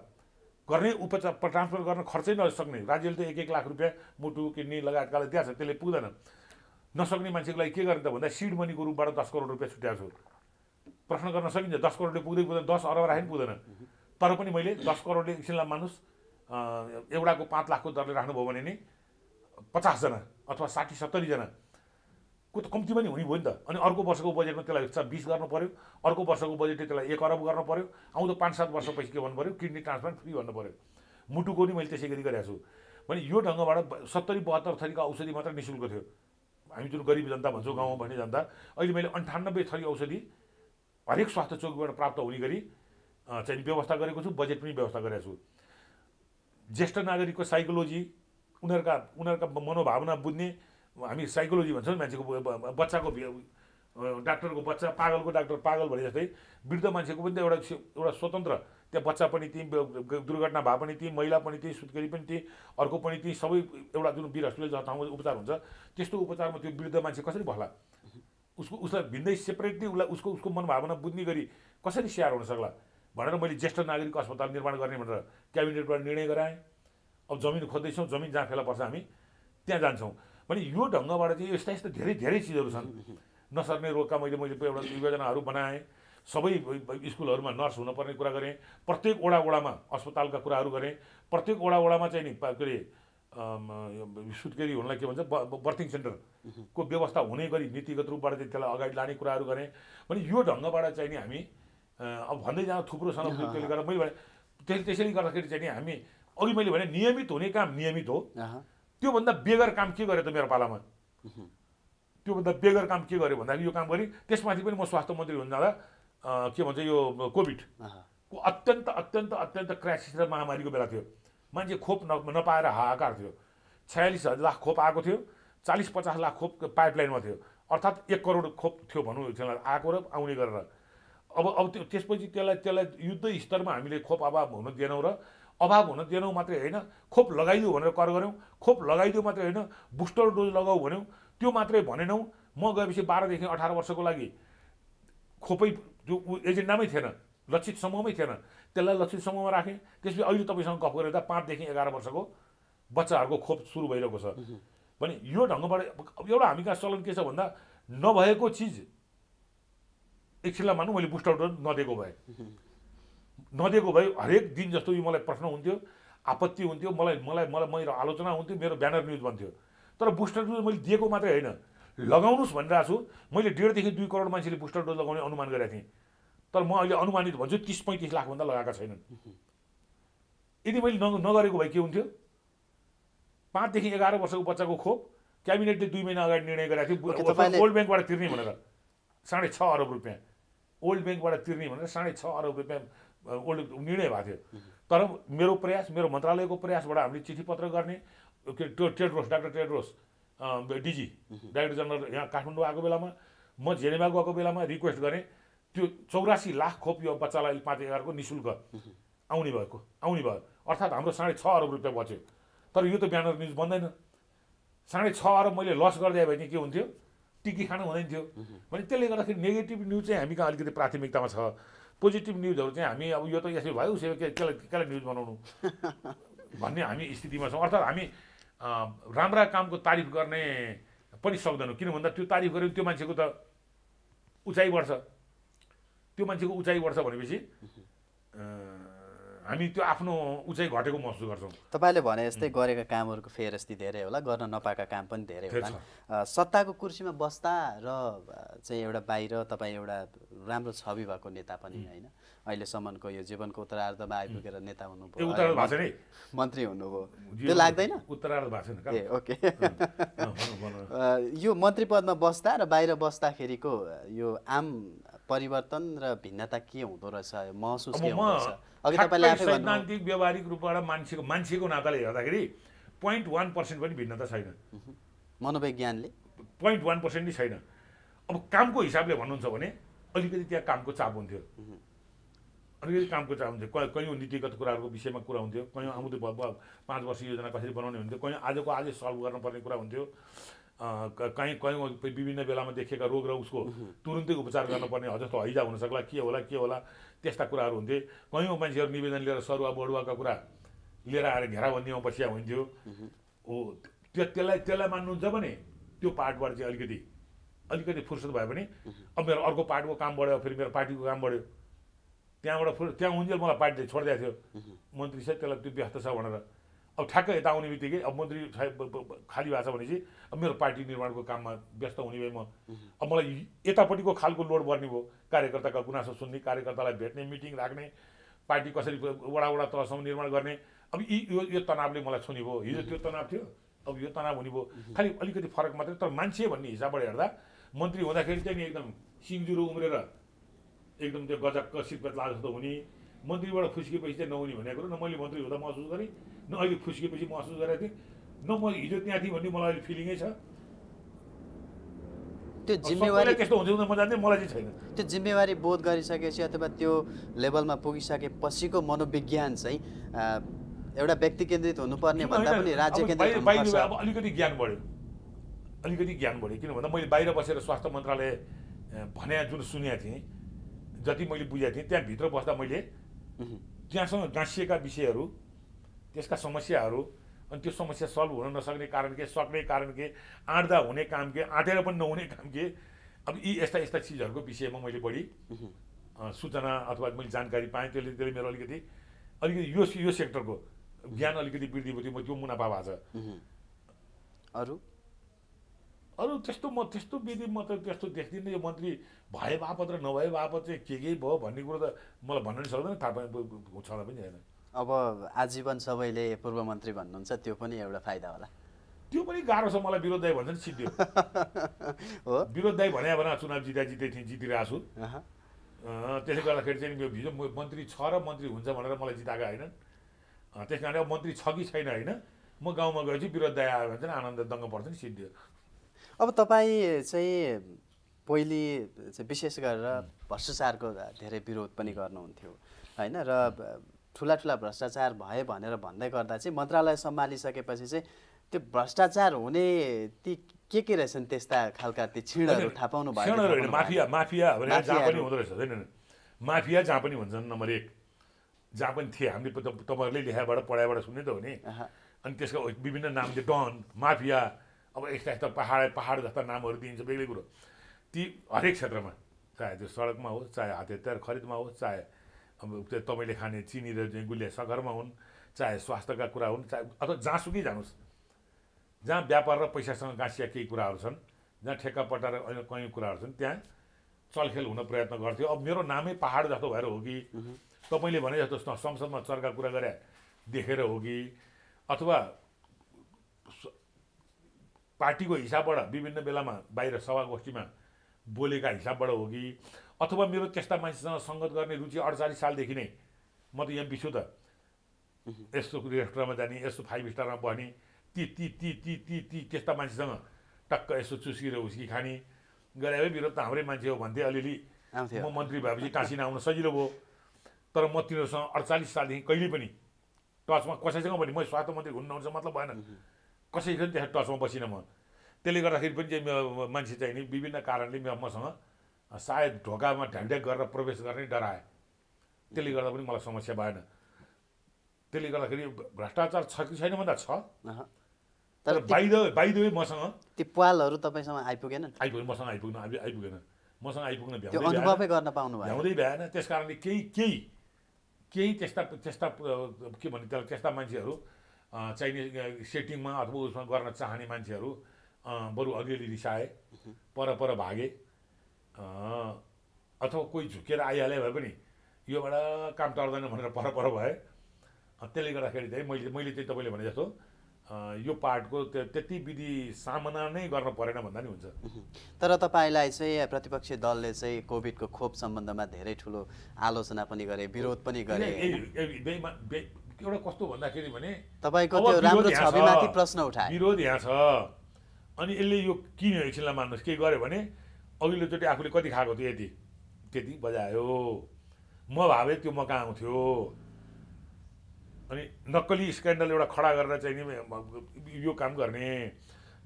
गर्ने उपचार ट्रान्सफर गर्न खर्चै नसक्ने राज्यले त एक एक लाख रुपैयाँ मुटु किडनी लगायतकाले दिएको छ त्यसले पुग्दैन नसक्ने मान्छेको लागि के गर्ने त भन्दा सीड मनीको रूपबाट दस करोड रुपैयाँ छुट्याएको छु प्रश्न गर्न सकिन्छ दस करोडले पुग्दै पुग्दैन दस अरब राखे पनि पुग्दैन तर पनि मैले दस करोडले एकछिनलाई मानुस एउटाको पाँच लाखको दरले राख्नुभयो भने नि पचासजना अथवा साठी सत्तरीजना को त कम्ती पनि हुने भयो नि त अनि अर्को वर्षको बजेटमा त्यसलाई बीस गर्नु पर्यो अर्को वर्षको बजेटले त्यसलाई एक अरब गर्नु पर्यो आउँदो पाँच सात वर्षपछि के भन्नु पर्यो किडनी ट्रान्सप्लान्ट फ्री भन्नु पर्यो मुटुको नि मैले त्यसै गरी गरेको छु भने यो ढङ्गबाट सत्तरी बहत्तर थरीको औषधि मात्र निःशुल्क थियो हामी जुन गरिब जनता भन्छौँ गाउँमा भन्ने जनता अहिले मैले अन्ठानब्बे थरी औषधि हरेक स्वास्थ्य चौकीबाट प्राप्त हुने गरी चाहिँ व्यवस्था गरेको छु बजेट पनि व्यवस्था गरेको छु ज्येष्ठ नागरिकको साइकोलोजी उनीहरुका उनीहरुका मनोभावना बुझ्ने हामी साइकोलोजी भन्छौँ मान्छेको बच्चाको डाक्टरको बच्चा पागलको डाक्टर पागल भने जस्तै वृद्ध मान्छेको पनि त एउटा एउटा स्वतन्त्र त्यो बच्चा पनि त्यही दुर्घटना भए पनि त्यही महिला पनि त्यही सुत्केरी पनि त्यही अर्को पनि त्यही सबै एउटा जुन वीर हस्पिटल जहाँ ठाउँमा उपचार हुन्छ त्यस्तो उपचारमा त्यो वृद्ध मान्छे कसरी भला उसको उसलाई भिन्दै सेपरेटली उसलाई उसको उसको मनभावना बुझ्ने गरी कसरी स्याहार हुन सक्ला भनेर मैले ज्येष्ठ नागरिक अस्पताल निर्माण गर्ने भनेर क्याबिनेटबाट निर्णय गराएँ अब जमिन खोज्दैछौँ जमिन जहाँ फेला पर्छ हामी त्यहाँ जान्छौँ भने यो ढङ्गबाट चाहिँ यस्ता यस्ता धेरै धेरै चिजहरू छन् नसर्ने रोगका मैले मैले एउटा योजनाहरू बनाएँ सबै स्कुलहरूमा नर्स हुनुपर्ने कुरा गरेँ प्रत्येक वडा वडामा अस्पतालका कुराहरू गरेँ प्रत्येक वडा वडामा चाहिँ नि के अरे सुत्केरी हुनलाई के भन्छ बर्थिङ सेन्टरको व्यवस्था हुने गरी नीतिगत रूपबाट चाहिँ त्यसलाई अगाडि लाने कुराहरू गरेँ भने यो ढङ्गबाट चाहिँ नि हामी अब भन्दै जाँदा थुप्रोसँग त्यसले गर्दा मैले भने त्यसले त्यसैले गर्दाखेरि चाहिँ नि हामी अघि मैले भने नियमित हुने काम नियमित हो त्योभन्दा बेगर काम के गर्यो त मेरो पालामा त्योभन्दा बेगर काम के गर्यो भन्दाखेरि यो काम गरेँ त्यसमाथि पनि म स्वास्थ्य मन्त्री हुन जाँदा के भन्छ यो कोभिडको अत्यन्त अत्यन्त अत्यन्त क्राइसिस र महामारीको बेला थियो मान्छे खोप न नपाएर हाहाकार थियो छयालिस लाख खोप आएको थियो चालिस पचास लाख खोप पाइपलाइनमा थियो अर्थात् एक करोड खोप थियो भनौँ त्यसलाई आएको र आउने गरेर अब अब त्यो त्यसपछि त्यसलाई त्यसलाई युद्ध स्तरमा हामीले खोप अभाव हुन दिएनौँ र अभाव हुन दिएनौँ मात्रै होइन खोप लगाइदियो भनेर कर गऱ्यौँ खोप लगाइदियो मात्रै होइन बुस्टर डोज लगाऊ भन्यौँ त्यो मात्रै भनेनौँ म गएपछि बाह्रदेखि अठार वर्षको लागि खोपै जो एजेन्डामै थिएन लक्षित समूहमै थिएन त्यसलाई लक्षित समूहमा राखेँ त्यसपछि अहिले तपाईँसँग गफ गरेर पाँचदेखि एघार वर्षको बच्चाहरूको खोप सुरु भइरहेको छ भने यो ढङ्गबाट एउटा हामी कहाँ चलन के छ भन्दा नभएको चिज एकछिनलाई मानौँ मैले बुस्टर डोज नदिएको भए नदिएको भए हरेक दिन जस्तो यो मलाई प्रश्न हुन्थ्यो आपत्ति हुन्थ्यो मलाई मलाई मलाई मेरो आलोचना हुन्थ्यो मेरो ब्यानर न्युज बन्थ्यो तर बुस्टर डोज मैले दिएको मात्रै होइन लगाउनुहोस् भनिरहेको छु मैले डेढदेखि दुई करोड मान्छेले बुस्टर डोज लगाउने अनुमान गरेको थिएँ तर म अहिले अनुमानित भन्छु तीस पैंतीस लाख भन्दा लगाएका छैनन् यदि मैले न नगरेको भए के हुन्थ्यो पाँचदेखि एघार वर्षको बच्चाको खोप क्याबिनेटले दुई महिना अगाडि निर्णय गरेको थियो ओल्ड ब्याङ्कबाट तिर्ने भनेर साढे छ अरब रुपियाँ ओल्ड ब्याङ्कबाट तिर्ने भनेर साढे छ अरब रुपियाँ ओल्ड निर्णय भएको थियो तर मेरो प्रयास मेरो मन्त्रालयको प्रयासबाट हामीले चिठी पत्र गर्ने Tedros doctor Tedros DG director general यहाँ काठमाडौँ आएको बेलामा म जेनेभा गएको बेलामा रिक्वेस्ट गरेँ त्यो चौरासी लाख खोप यो बच्चालाई पाँच एघारको निशुल्क आउने भएको आउने भयो अर्थात् हाम्रो साढे छ अरब रुपियाँ बच्यो तर यो त ब्यानर न्युज बन्दैन साढे छ अरब मैले लस गर्दै भए नि के हुन्थ्यो टिकी खानु हुँदैन थियो भने त्यसले गर्दाखेरि नेगेटिभ न्युज चाहिँ हामी कहाँ अलिकति प्राथमिकतामा छ पोजिटिभ न्युजहरु चाहिँ हामी अब यो त यसो भयो उसले के केलाई न्युज बनाउनु भन्ने हामी स्थितिमा छौं अर्थात् हामी राम्रा कामको तारिफ गर्ने पनि सक्दैनौं किन भन्दा त्यो तारिफ गरे त्यो मान्छेको त उचाइ बढ्छ त्यो मान्छेको उचाइ बढ्छ भनेपछि हामी त्यो आफ्नो उचाइ घटेको महसुस गर्छौं तपाईले भने यस्तै गरेका कामहरुको फेर यस्तै धेरै होला गर्न नपाएका काम पनि धेरै होला सत्ताको कुर्सीमा बस्दा र चाहिँ एउटा बाहिर तपाई एउटा राम्रो छवि भएको नेता पनि हैन अहिले सम्मको यो जीवनको उत्तरार्धमा आइपुगेर नेता हुनु पर्यो उत्तरार्ध भाषा नै मन्त्री हुनुभयो त्यो लाग्दैन उत्तरार्ध भाषा न ए ओके यो मन्त्री पदमा बस्दा र बाहिर बस्दाखेरिको यो आम परिवर्तन र भिन्नता के हुँदो रहेछ महसुस के हुन्छ अघि तपाईले आफै भन्नु सैद्धान्तिक व्यवहारिक रूपबाट मान्छेको मान्छेको नाताले हेर्दाखेरि शून्य दशमलव एक प्रतिशत पनि भिन्नता छैन मनोविज्ञानले शून्य दशमलव एक प्रतिशत नि छैन अब कामको हिसाबले भन्नुहुन्छ भने अलिकति त्यहाँ कामको चाप हुन्थ्यो अलिकति कामको चाप हुन्थ्यो कयौं नीतिगत कुराहरुको विषयमा कुरा हुन्थ्यो कयौं आउँदै पाँच वर्ष योजना कसरी बनाउने हुन्थ्यो कयौं आजको आज सल्भ गर्न पर्ने कुरा हुन्थ्यो कहीं कहीं विभिन्न बेला में देखिए रोग र उसको तुरुन्तै उपचार गर्नुपर्ने हो जस्तो हैजा हुन सक्ला के होला के होला त्यस्ता कुराहरु हुन्थे कयौं मान्छेहरु निवेदन लिएर सरुवा बडुवाका कुरा लिएर आएर घेरा बन्दीमा बसिया हुन्थ्यो हो त्यो त्यसलाई त्यसलाई मान्नुहुन्छ भने त्यो पार्टबाट चाहिँ अलिकति अलिकति फुर्सद भए पनि अब मेरो अर्को पार्टको काम बढ्यो फेरि मेरो पार्टीको काम बढ्यो त्यहाँबाट त्यहाँ हुन्जेल मलाई पार्टीले छोड्दै थियो मन्त्री साहब त्यसलाई त्यो व्यस्त छ भनेर अब ठ्याक्क यता आउने बित्तिकै अब मन्त्री खाली भएको छ भनेपछि अब मेरो पार्टी निर्माणको काममा व्यस्त हुने भए म अब मलाई यतापट्टिको खालको लोड पर्ने भयो कार्यकर्ताका गुनासो सुन्ने कार्यकर्तालाई भेट्ने मिटिङ राख्ने पार्टी कसरी वडा वडा तहसम्म निर्माण गर्ने अब यी यो यो तनावले मलाई छुने भयो हिजो त्यो तनाव थियो अब यो तनाव हुने भयो खालि अलिकति फरक मात्रै तर मान्छे भन्ने हिसाबबाट हेर्दा मन्त्री हुँदाखेरि चाहिँ नि एकदम सिङजुरो उम्रेर एकदम त्यो गजक्क सिरपेट लाग जस्तो हुने मन्त्रीबाट फुस्किएपछि चाहिँ नहुने भन्ने कुरो न मैले मन्त्री हुँदा महसुस गरेँ न अहिले फुस्किएपछि महसुस गरेको थिएँ न म हिजो त्यहाँ थिएँ भन्ने मलाई अहिले फिलिङै छ त्यो जिम्मेवारी त्यस्तो हुन्छ म जान्दिनँ मलाई चाहिँ छैन त्यो जिम्मेवारी बोध गरिसकेपछि अथवा त्यो लेभलमा पुगिसकेपछिको मनोविज्ञान चाहिँ एउटा व्यक्ति केन्द्रित हुनुपर्ने भन्दा पनि राज्य केन्द्रित हुनुपर्छ अब अलिकति ज्ञान बढ्यो अलिकति ज्ञान बढ्यो किन भन्दा मैले बाहिर बसेर स्वास्थ्य मन्त्रालय भने जुन सुनेको थिएँ जति मैले बुझेको थिएँ त्यहाँभित्र बस्दा मैले त्यहाँसँग गाँसिएका विषयहरू त्यसका समस्याहरू अनि त्यो समस्या सल्भ हुन नसक्ने कारण के सक्ने कारण के आँट्दा हुने काम के आँटेर पनि नहुने काम के अब यी यस्ता यस्ता चिजहरूको विषयमा मैले बढी सूचना अथवा मैले जानकारी पाएँ त्यसले त्यसले मेरो अलिकति अलिकति यो यो सेक्टरको ज्ञान अलिकति वृद्धि भयो म त्यो मुनाफा भएको छ अरू अरू त्यस्तो म त्यस्तो विधि म त त्यस्तो देख्दिनँ यो मन्त्री भए बापत र नभए बापत चाहिँ के के भयो भन्ने कुरो त मलाई भन्न नि सक्दैन थाहा पाउनु छला पनि हैन अब आजीवन सबैले पूर्व मन्त्री भन्नुहुन्छ त्यो पनि एउटा फाइदा होला त्यो पनि गाह्रो छ मलाई विरोध दाइ भन्छन् सिद्धियो हो विरोध दाइ भने अब चुनाव जित्या जित्दै थिए जितिरहेछु त्यसले गर्दाखेरि चाहिँ यो भिजो मन्त्री छ र मन्त्री हुन्छ भनेर मलाई जिताएका हैनन् त्यसकारण अब मन्त्री छ कि छैन हैन म गाउँमा गएपछि विरोध दाइ आयो भने चाहिँ आनन्द दङ्ग पर्छ नि सिद्धियो अब तपाईं चाहिँ पहिले चाहिँ विशेष गरेर भ्रष्टाचारको धेरै विरोध पनि गर्नुहुन्थ्यो हैन र ठूला ठूला भ्रष्टाचार भए भनेर भन्दै गर्दा चाहिँ मन्त्रालय सम्हालिसकेपछि चाहिँ त्यो भ्रष्टाचार हुने ती के के रहेछन् त्यस्ता खालका ती छिडहरू थाहा पाउनु भयो छिडहरू माफिया माफिया भने जहाँ पनि हुँदो रहेछ हैन माफिया जहाँ पनि हुन्छन् नम्बर एक जहाँ पनि थिए हामीले तपाईहरुले लेखाबाट पढाइबाट सुन्ने त हो नि अनि त्यसको विभिन्न नाम थियो डन माफिया अब यस्ता यस्ता पहाड पहाड जस्ता नामहरू दिइन्छ बेग्लै कुरो ती हरेक क्षेत्रमा चाहे त्यो सडकमा होस् चाहे हात हतियार खरिदमा होस् चाहे अब त्यो तपाईँले खाने चिनी र गुलिया सगरमा हुन् चाहे स्वास्थ्यका कुरा हुन् चाहे अथवा जहाँसुकै जानुहोस् जहाँ व्यापार र पैसासँग गाँसिया केही कुराहरू छन् जहाँ ठेक्कापट्टा र अन्य कयौँ कुराहरू छन् त्यहाँ चलखेल हुन प्रयत्न गर्थ्यो अब मेरो नामै पहाड जस्तो भएर हो कि तपाईँले भने जस्तो संसदमा चर्का कुरा गरे देखेर हो कि अथवा पार्टीको हिसाबबाट विभिन्न बेलामा बाहिर सभागोष्ठीमा बोलेका हिसाबबाट हो कि अथवा मेरो त्यस्ता मान्छेसँग संगत गर्ने रुचि अडचालीस सालदेखि नै म त यहाँ बिछु त यस्तो रेस्टुरेन्टमा जाने यस्तो फाइभ स्टारमा बस्ने ती ती ती ती ती ती त्यस्ता मान्छेसँग टक्क यसो चुसिएर हुस्की खानी गरे विरोध त हाम्रै मान्छे हो भन्थे अलिअलि। म मन्त्री भएपछि टाँसिन आउन सजिलो भयो, तर म तिनीहरूसँग अडचालिस सालदेखि कहिले पनि टचमा कसैसँग पनि, म स्वास्थ्य मन्त्री हुनुहुन्छ मतलब भएन, कसैसँग त्यहाँ टचमा बसिनँ म। त्यसले गर्दाखेरि पनि मान्छे चाहिने विभिन्न कारणले मसँग सायद ढोकामा ढ्याकढ्याक गरेर प्रवेश गर्ने डराए, त्यसले गर्दा पनि मलाई समस्या भएन। त्यसले गर्दाखेरि भ्रष्टाचार छ कि छैन भन्दा छ, तर बाइद बाइद मसँग त्यो पालहरू तपाईँसँग आइपुगेन आइपुग्नु मसँग आइपुग्न आइपुगेन मसँग आइपुग्न भ्याउँदै गर्न पाउनु भएन भ्याउँदै भएन। त्यस कारणले केही केही केही त्यस्ता त्यस्ता के भन्ने त्यसलाई त्यस्ता मान्छेहरू चाहिने सेटिङमा अथवा उसमा गर्न चाहने मान्छेहरू बरु अलिअलि रिसाए, परपर भागे, अथवा कोही झुकेर आइहाले भए पनि योबाट काम टर्दैन भनेर परपर भए। त्यसले गर्दाखेरि चाहिँ मैले मैले चाहिँ तपाईँले भने जस्तो यो पार्टको त्यति विधि सामना नै गर्न परेन भन्दा नि हुन्छ। तर तपाईँलाई चाहिँ प्रतिपक्षी दलले चाहिँ कोभिडको खोप सम्बन्धमा धेरै ठुलो आलोचना पनि गरे, विरोध पनि गरे। एउटा कस्तो भन्दाखेरि भने तपाईँको त्यो राम्रो छविमाथि प्रश्न उठाए, विरोध यहाँ छ। अनि यसले यो किन एकछिनलाई मान्नुहोस् के गर्यो भने अघिल्लोचोटि आफूले कति खाएको थियो यति त्यति बजायो, म भावे त्यो म कहाँ आउँथ्यो। अनि नक्कली स्क्यान्डल एउटा खडा गरेर चाहिँ नि यो काम गर्ने,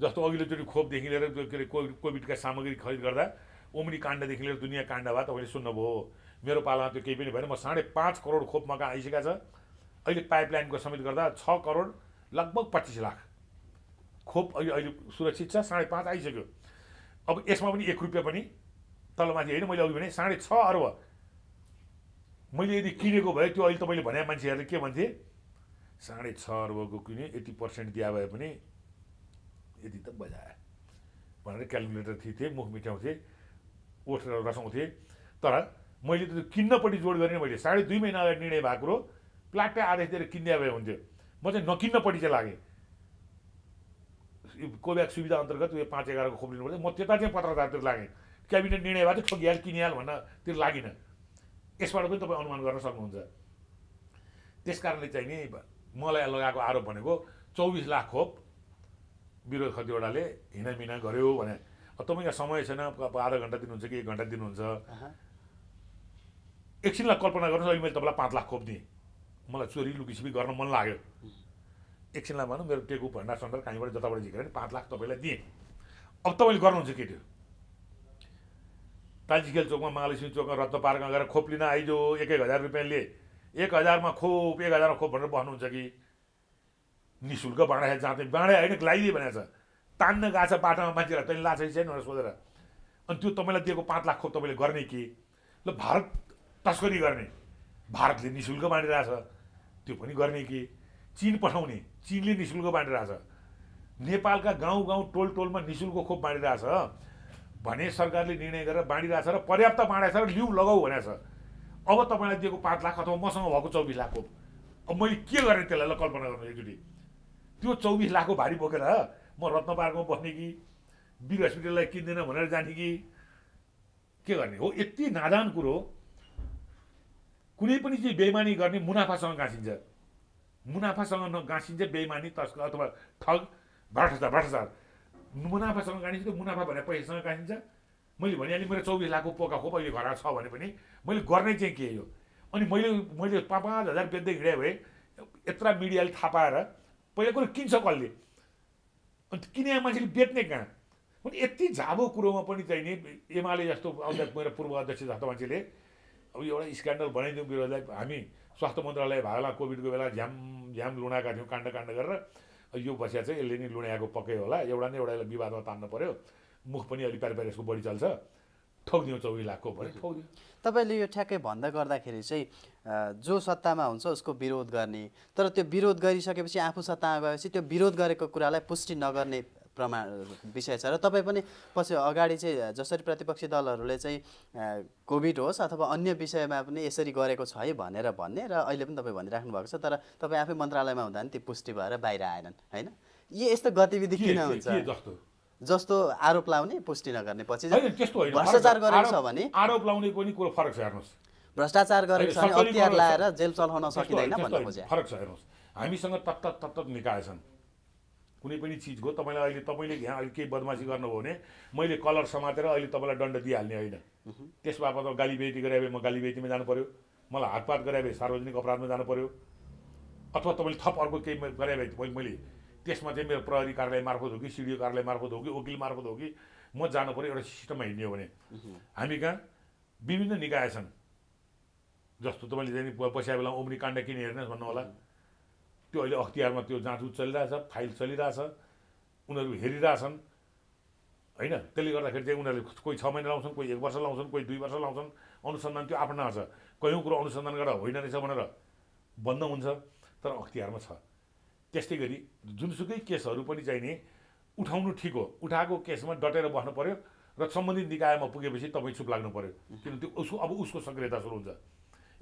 जस्तो अघिल्लोचोटि खोपदेखि लिएर के अरे कोभिडका सामग्री खरिद गर्दा ओम्नी काण्डदेखि लिएर दुनियाँ काण्ड भए तपाईँले सुन्नुभयो। मेरो पालामा त्यो केही पनि भएन, म साढे पाँच करोड खोप मका आइसकेका छ। अहिले पाइपलाइनको समेत गर्दा छ करोड लगभग पच्चिस लाख खोप अहिले अहिले सुरक्षित छ, साढे पाँच आइसक्यो। अब यसमा पनि एक रुपियाँ पनि तलमाथि होइन, मैले अघि भने साढे छ अर्ब मैले यदि किनेको भए त्यो अहिले तपाईँले भने मान्छेहरूले के भन्थे, साढे छ अर्बको किने यति पर्सेन्ट दिए भए पनि यति त बजाए भनेर क्यालकुलेटर थिए मुख मिठाउँथे ओठ रसाउँथे। तर मैले त किन्नपट्टि जोड गरेँ, मैले साढे दुई महिना अगाडि निर्णय भएको कुरो प्लाटै आदेश दिएर किनिदिए भए हुन्थ्यो। म चाहिँ नकिन्नपट्टि चाहिँ लागेँ, कोभ्याक सुविधा अन्तर्गत यो पाँच एघारको खोप लिनुपर्छ, म त्यता चाहिँ पत्रकारतिर लागेँ। क्याबिनेट निर्णय भएको थियो ठगिहाल किनिहाल भन्न त्यो लागिनँ। यसबाट पनि तपाईँ अनुमान गर्न सक्नुहुन्छ। त्यस कारणले चाहिँ नि मलाई लगाएको आरोप भनेको चौबिस लाख खोप विरोध खतिवडाले हिनामिना गर्यो भने तपाईँको समय छैन, आधा घन्टा दिनुहुन्छ कि एक घन्टा दिनुहुन्छ। एकछिनलाई कल्पना गर्नुहोस्, अहिले मैले तपाईँलाई पाँच लाख खोप दिएँ, मलाई चोरी लुकिछिपी गर्न मन लाग्यो, एकछिनलाई भनौँ मेरो टेकु भण्डार सन्डार कहीँबाट जताबाट झिकेर पाँच लाख तपाईँलाई दिएँ। अब तपाईँले गर्नुहुन्छ के त्यो, तालझिखेल चोकमा महालक्ष्मी चोकमा रत्न पार्कमा गएर खोप लिन आइजो एक एक हजार रुपियाँले एक हजारमा खोप एक हजारमा खोप भनेर बस्नुहुन्छ कि? नि शुल्क बाँडा जाँदै बाँडा होइन लाइदिए भनेको छ, तान्न गएको छ बाटोमा मान्छेलाई तैँले लाछ छैन भनेर सोधेर। अनि त्यो तपाईँलाई दिएको पाँच लाख खोप तपाईँले गर्ने के? ल भारत तस्करी गर्ने, भारतले नि शुल्क बाँडिरहेछ त्यो पनि गर्ने कि? चीन पठाउने, चीनले नि शुल्क बाँडिरहेछ, नेपालका गाउँ गाउँ टोल टोलमा नि शुल्क खोप बाँडिरहेछ भने सरकारले निर्णय गरेर बाँडिरहेछ र पर्याप्त बाँडेछ र लिउ लगाऊ भनेछ। अब तपाईँलाई दिएको पाँच लाख अथवा मसँग भएको चौबिस लाख खोप अब मैले के गरेँ त्यसलाई ल कल्पना गर्नु एकचोटि। त्यो चौबिस लाखको भारी बोकेर म रत्न पार्कमा बस्ने कि वीर हस्पिटललाई किन्दैन भनेर जाने कि के गर्ने? हो यति नादान कुरो। कुनै पनि चिज बेइमानी गर्ने मुनाफासँग गाँसिन्छ, मुनाफासँग नगाँसिन्छ बेइमानी तस्कर अथवा ठग भ्रष्टाचार भ्रष्टाचार मुनाफासँग गाँसिन्छ। त्यो मुनाफा भनेर पैसासँग गाँसिन्छ। मैले भनिहालेँ मेरो चौबिस लाखको पोका खोप अहिले घरमा छ भने पनि मैले गर्ने चाहिँ के हो? अनि मैले मैले पाँच पाँच हजार बेच्दै हिँडेँ भए यत्र मिडियाले थाहा पाएर पहिला कुरो किन्छ कसले, अनि किने मान्छेले बेच्ने कहाँ? अनि यति झाबो कुरोमा पनि चाहिँ नि एमाले जस्तो आउँदा मेरो पूर्व अध्यक्ष जस्तो मान्छेले अब एउटा स्क्यान्डल बनाइदिउँ विरोधलाई, हामी स्वास्थ्य मन्त्रालय भागमा कोभिडको बेला झ्याम झ्याम लुणाएका थियौँ काण्ड काण्ड गरेर, यो बसिया चाहिँ यसले नै लुणाएको पक्कै होला, एउटा नै एउटा विवादमा तान्नु पर्यो, मुख पनि अलि प्यार प्यार यसको बढी चल्छ, ठोकिदिउँ चौबिस लाखको भने ठोकिदिउँ। तपाईँले यो ठ्याक्कै भन्दा गर्दाखेरि चाहिँ जो सत्तामा हुन्छ उसको विरोध गर्ने, तर त्यो विरोध गरिसकेपछि आफू सत्तामा गएपछि त्यो विरोध गरेको कुरालाई पुष्टि नगर्ने प्रमाण विषय छ। र तपाईँ पनि पछि अगाडि चाहिँ जसरी प्रतिपक्षी दलहरूले चाहिँ कोभिड होस् अथवा अन्य विषयमा पनि यसरी गरेको छ है भनेर भन्ने, र अहिले पनि तपाईँ भनिराख्नु भएको छ, तर तपाईँ आफै मन्त्रालयमा हुँदा नि त्यो पुष्टि भएर बाहिर आएनन् होइन? यो यस्तो गतिविधि किन हुन्छ? जस्तो आरोप लाउने पुष्टि नगर्ने, पछि भ्रष्टाचार गरेको छ भने आरोप लाउने पनि कुरो फरक छ। हेर्नुहोस् भ्रष्टाचार गरेको छ भने हतियार लाएर जेल चलाउन सकिँदैन भन्ने खोजे, फरक छ। हेर्नुहोस् हामीसँग तत्त तत्त निकाय छन्, कुनै पनि चीजको तपाईलाई अहिले तपाईले यहाँ अहिले केही बदमासी गर्नुभयो भने मैले कलर समातेर अहिले तपाईलाई दण्ड दिइहाल्ने हैन त्यसबापत गाली बेइटी गरे भए म गाली बेइटीमा जानु पर्यो मलाई हातपात गरे भए सार्वजनिक अपराधमा जानु पर्यो अथवा तपाईले थप अर्को केही गरे भए मैले त्यसमा चाहिँ मेरो प्रहरी कार्यालय मार्फत हो कि सिडिओ कार्यालय मार्फत हो कि वकिल मार्फत हो कि म जानु पर्यो एउटा सिस्टममा हिड्ने हो भने हामी कहाँ विभिन्न निकाय छन् जस्तो तपाईले चाहिँ पैसा बेला ओम्नी काण्ड किन हेर्नुस् भन्नु होला त्यो अहिले अख्तियारमा त्यो जाँच चलिराछ फाइल चलिराछ उनीहरु हेरिराछन् हैन त्यसले गर्दाखेरि चाहिँ उनीहरुले कोही छ महिना लाउँछन् कोही एक वर्ष लाउँछन् कोही दुई वर्ष लाउँछन् अनुसन्धान त्यो आफ्ना छ कयौं कुरा अनुसन्धान गर्दा होइन रहेछ भनेर बन्द हुन्छ तर अख्तियारमा छ त्यस्तै गरी जुनसुकै केसहरु पनि चाहिँ नि उठाउनु ठीक हो उठाको केसमा डटेर बस्नु पर्यो र सम्बन्धित निकायमा पुगेपछि तपाई चुप लाग्नु पर्यो किनकि उसको अब उसको सक्रियता सुरु हुन्छ